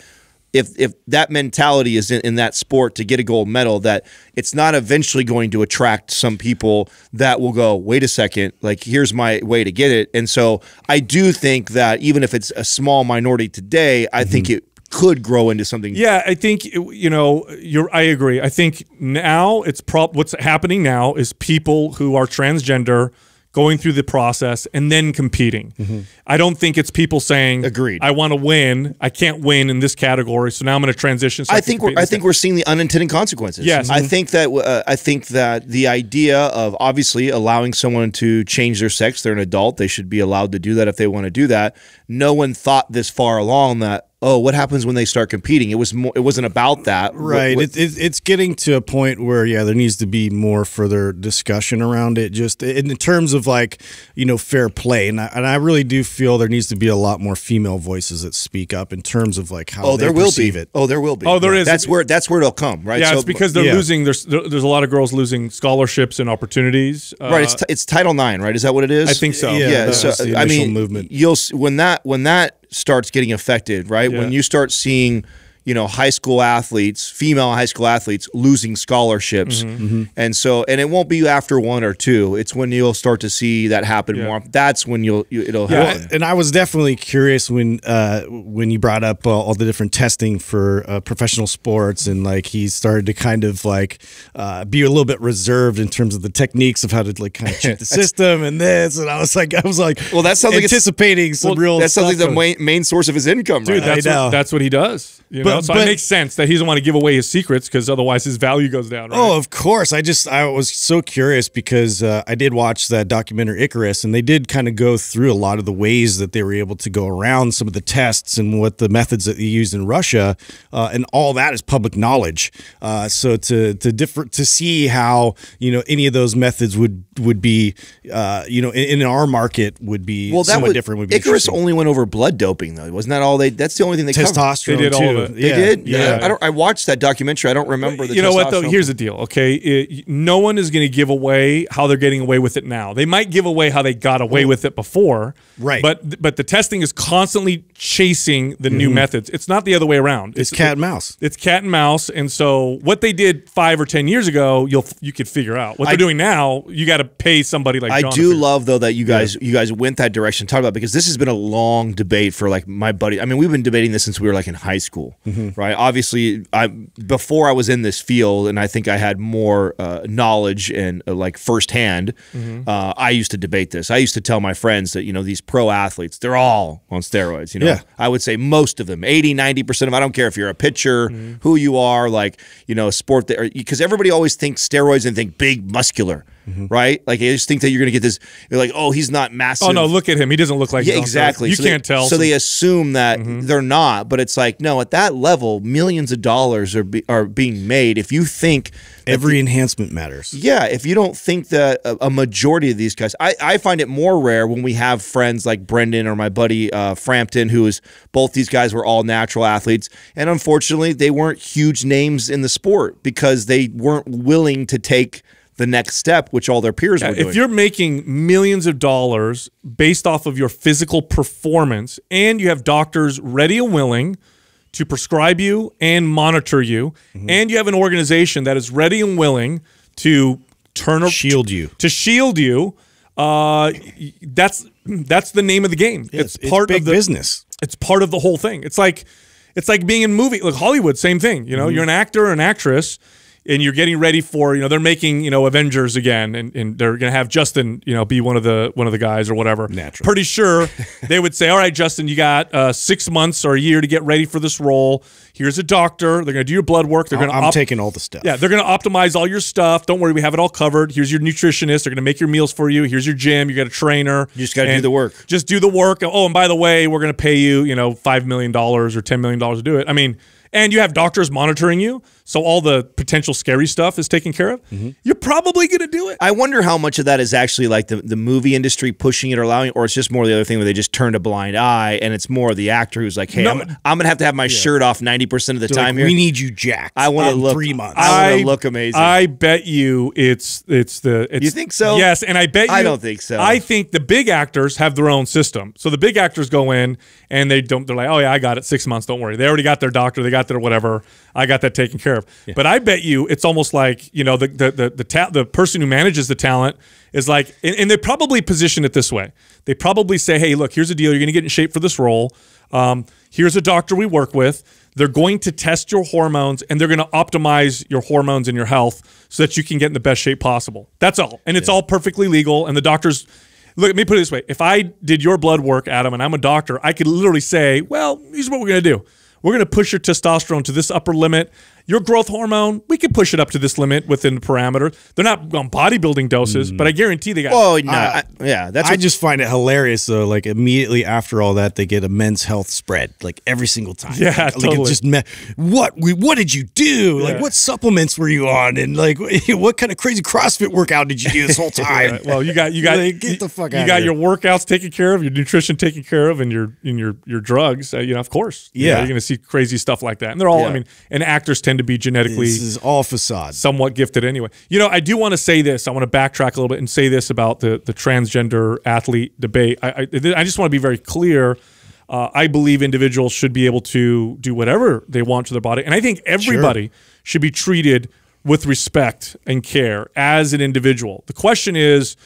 if if that mentality is in, in that sport to get a gold medal, that it's not eventually going to attract some people that will go, wait a second, like here's my way to get it. And so I do think that even if it's a small minority today, I mm-hmm. think it could grow into something. Yeah, I think, you know, you're, I agree. I think now it's prob what's happening now is people who are transgender going through the process and then competing. Mm-hmm. I don't think it's people saying, "Agreed, I want to win. I can't win in this category, so now I'm going to transition." So I, I think we're, I think we're seeing the unintended consequences. Yes, mm-hmm. I think that uh, I think that the idea of obviously allowing someone to change their sex, they're an adult, they should be allowed to do that if they want to do that. No one thought this far along that, oh, what happens when they start competing? It was more, it wasn't about that, right? What, what, it, it, it's getting to a point where, yeah, there needs to be more further discussion around it, just in terms of, like, you know, fair play. And I, and I really do feel there needs to be a lot more female voices that speak up in terms of, like, how oh, they there will perceive be. it. Oh, there will be. Oh, there yeah. is. That's where that's where it'll come, right? Yeah, so, it's because they're yeah. losing. There's there's a lot of girls losing scholarships and opportunities. Uh, right. It's t it's Title nine, right? Is that what it is? I think so. Yeah. yeah so, the I mean, movement. You'll when that when that. starts getting affected, right? Yeah. When you start seeing, you know, high school athletes, female high school athletes losing scholarships. Mm-hmm. Mm-hmm. And so, and it won't be after one or two, it's when you'll start to see that happen yeah. more. That's when you'll, you, it'll yeah. happen. And I was definitely curious when, uh, when you brought up uh, all the different testing for uh, professional sports, and like, he started to kind of like uh, be a little bit reserved in terms of the techniques of how to like kind of cheat the system and this. And I was like, I was like, well, that sounds anticipating like some well, real That sounds like the main, main source of his income. Dude, right? that's, what, that's what he does. You know? But, so but, it makes sense that he doesn't want to give away his secrets because otherwise his value goes down. Right? Oh, of course. I just I was so curious because uh, I did watch that documentary Icarus, and they did kind of go through a lot of the ways that they were able to go around some of the tests and what the methods that they used in Russia, uh, and all that is public knowledge. Uh, so to to differ to see how, you know, any of those methods would would be uh, you know in, in our market would be well, that somewhat would, different. Would be Icarus only went over blood doping though, wasn't that all they? That's the only thing they testosterone covered. They did all of it. They yeah, did? Yeah. I, don't, I watched that documentary. I don't remember the You know what, though? Here's the deal, okay? It, no one is going to give away how they're getting away with it now. They might give away how they got away with it before. Right. But but the testing is constantly chasing the mm. new methods. It's not the other way around. It's, it's cat and mouse. It's cat and mouse. And so what they did five or ten years ago, you'll you could figure out. What they're I, doing now, you got to pay somebody like John. I do love, though, that you guys, yeah. you guys went that direction. Talk about it, because this has been a long debate for, like, my buddy. I mean, we've been debating this since we were, like, in high school. Mm-hmm. Right. Obviously, I before I was in this field, and I think I had more uh, knowledge and uh, like firsthand. Mm-hmm. uh, I used to debate this. I used to tell my friends that, you know, these pro athletes, they're all on steroids. You know, yeah. I would say most of them, eighty, ninety percent of. I don't care if you're a pitcher, mm-hmm. who you are, like, you know, sport that, because everybody always thinks steroids and think big, muscular. Mm-hmm. Right? Like, I just think that you're going to get this, you're like, oh, he's not massive. Oh, no, look at him. He doesn't look like yeah, exactly. You so can't they, tell. So they assume that mm-hmm. they're not, but it's like, no, at that level, millions of dollars are be, are being made. If you think every the, enhancement matters. Yeah. If you don't think that a, a majority of these guys, I, I find it more rare when we have friends like Brendan or my buddy uh, Frampton, who is both these guys were all natural athletes. And unfortunately, they weren't huge names in the sport because they weren't willing to take the next step, which all their peers yeah, were doing. If you're making millions of dollars based off of your physical performance, and you have doctors ready and willing to prescribe you and monitor you, mm-hmm. and you have an organization that is ready and willing to turn or shield you, to shield you, uh, that's that's the name of the game. Yeah, it's, it's part it's big of the business. It's part of the whole thing. It's like it's like being in movie, like Hollywood. Same thing. You know, mm-hmm. you're an actor or an actress, and you're getting ready for, you know, they're making, you know, Avengers again, and, and they're going to have Justin, you know, be one of the one of the guys or whatever. Natural. Pretty sure they would say, all right, Justin, you got uh, six months or a year to get ready for this role. Here's a doctor. They're going to do your blood work. They're going to. I'm taking all the stuff. Yeah, they're going to optimize all your stuff. Don't worry, we have it all covered. Here's your nutritionist. They're going to make your meals for you. Here's your gym. You got a trainer. You just got to do the work. Just do the work. Oh, and by the way, we're going to pay you, you know, five million dollars or ten million dollars to do it. I mean. And you have doctors monitoring you, so all the potential scary stuff is taken care of, mm-hmm. you're probably going to do it. I wonder how much of that is actually like the, the movie industry pushing it or allowing it, or it's just more the other thing where they just turned a blind eye, and it's more the actor who's like, hey, no, I'm, I'm going to have to have my yeah. shirt off ninety percent of the so time like, here. We need you jacked. I want to look three months. I, I look amazing. I bet you it's it's the... It's, you think so? Yes, and I bet you... I don't think so. I think the big actors have their own system. So the big actors go in, and they don't, they're like, oh yeah, I got it, six months, don't worry. They already got their doctor, they got there, whatever. I got that taken care of. Yeah. But I bet you it's almost like, you know, the the the the, ta the person who manages the talent is like, and, and they probably position it this way. They probably say, hey, look, here's the deal. You're going to get in shape for this role. Um, here's a doctor we work with. They're going to test your hormones, and they're going to optimize your hormones and your health so that you can get in the best shape possible. That's all. And it's yeah. all perfectly legal. And the doctors, look, let me put it this way. If I did your blood work, Adam, and I'm a doctor, I could literally say, well, here's what we're going to do. We're going to push your testosterone to this upper limit. Your growth hormone, we could push it up to this limit within the parameter. They're not on bodybuilding doses, mm. but I guarantee they got. Oh, no, uh, I, yeah, that's. I just find it hilarious though. Like immediately after all that, they get a men's health spread, like every single time. Yeah, like, totally. Like just what we what did you do? Yeah. Like what supplements were you on? And like what kind of crazy CrossFit workout did you do this whole time? Right. Well, you got you got like, get the fuck you, out. You got here. Your workouts taken care of, your nutrition taken care of, and your in your your drugs. Uh, you know, of course. Yeah, you know, you're gonna see crazy stuff like that, and they're all. Yeah. I mean, and actors tend to be genetically this is all facade somewhat gifted anyway. You know, I do want to say this. I want to backtrack a little bit and say this about the the transgender athlete debate. I I, I just want to be very clear. Uh, I believe individuals should be able to do whatever they want to their body, and I think everybody sure. should be treated with respect and care as an individual. The question is,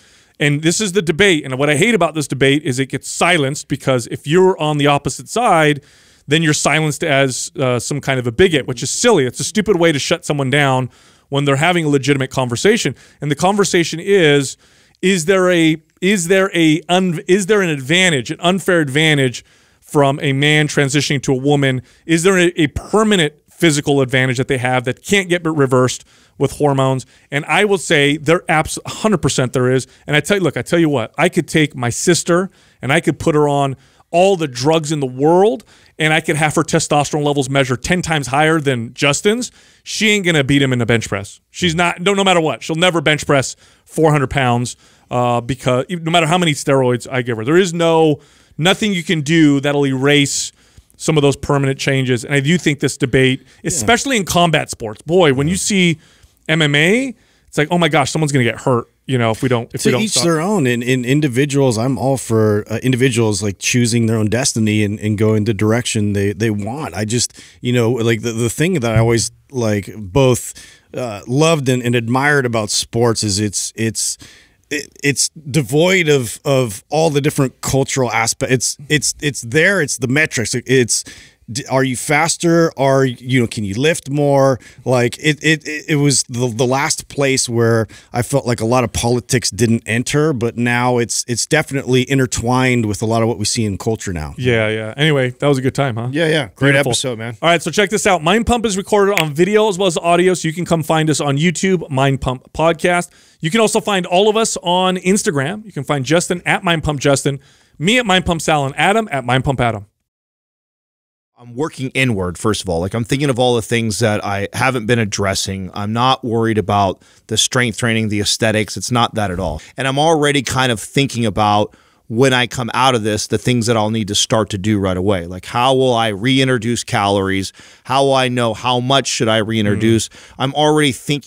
and this is the debate, and what I hate about this debate is it gets silenced because if you're on the opposite side, then you're silenced as uh, some kind of a bigot, which is silly. It's a stupid way to shut someone down when they're having a legitimate conversation. And the conversation is: is there a is there a un, is there an advantage, an unfair advantage, from a man transitioning to a woman? Is there a, a permanent physical advantage that they have that can't get reversed with hormones? And I will say there one hundred percent there is. And I tell you, look, I tell you what, I could take my sister and I could put her on all the drugs in the world, and I could have her testosterone levels measure ten times higher than Justin's. She ain't going to beat him in the bench press. She's not, no, no matter what. She'll never bench press four hundred pounds uh, because no matter how many steroids I give her. There is no, nothing you can do that'll erase some of those permanent changes. And I do think this debate, especially yeah. in combat sports, boy, when you see M M A, it's like, oh my gosh, someone's going to get hurt. You know, if we don't, if to we don't each stop. Their own. In in individuals, I'm all for uh, individuals like choosing their own destiny and, and going the direction they they want. I just, you know, like the the thing that I always like both uh, loved and, and admired about sports is it's it's. It's devoid of of all the different cultural aspects. It's it's it's there. It's the metrics. It's are you faster? Are you know? Can you lift more? Like it it it was the the last place where I felt like a lot of politics didn't enter, but now it's it's definitely intertwined with a lot of what we see in culture now. Yeah, yeah. Anyway, that was a good time, huh? Yeah, yeah. Great Beautiful. episode, man. All right, so check this out. Mind Pump is recorded on video as well as audio, so you can come find us on YouTube, Mind Pump Podcast. You can also find all of us on Instagram. You can find Justin at Mind Pump Justin, me at Mind Pump Sal, and Adam at Mind Pump Adam. I'm working inward, first of all. Like I'm thinking of all the things that I haven't been addressing. I'm not worried about the strength training, the aesthetics. It's not that at all. And I'm already kind of thinking about when I come out of this, the things that I'll need to start to do right away. Like how will I reintroduce calories? How will I know how much should I reintroduce? Mm. I'm already thinking.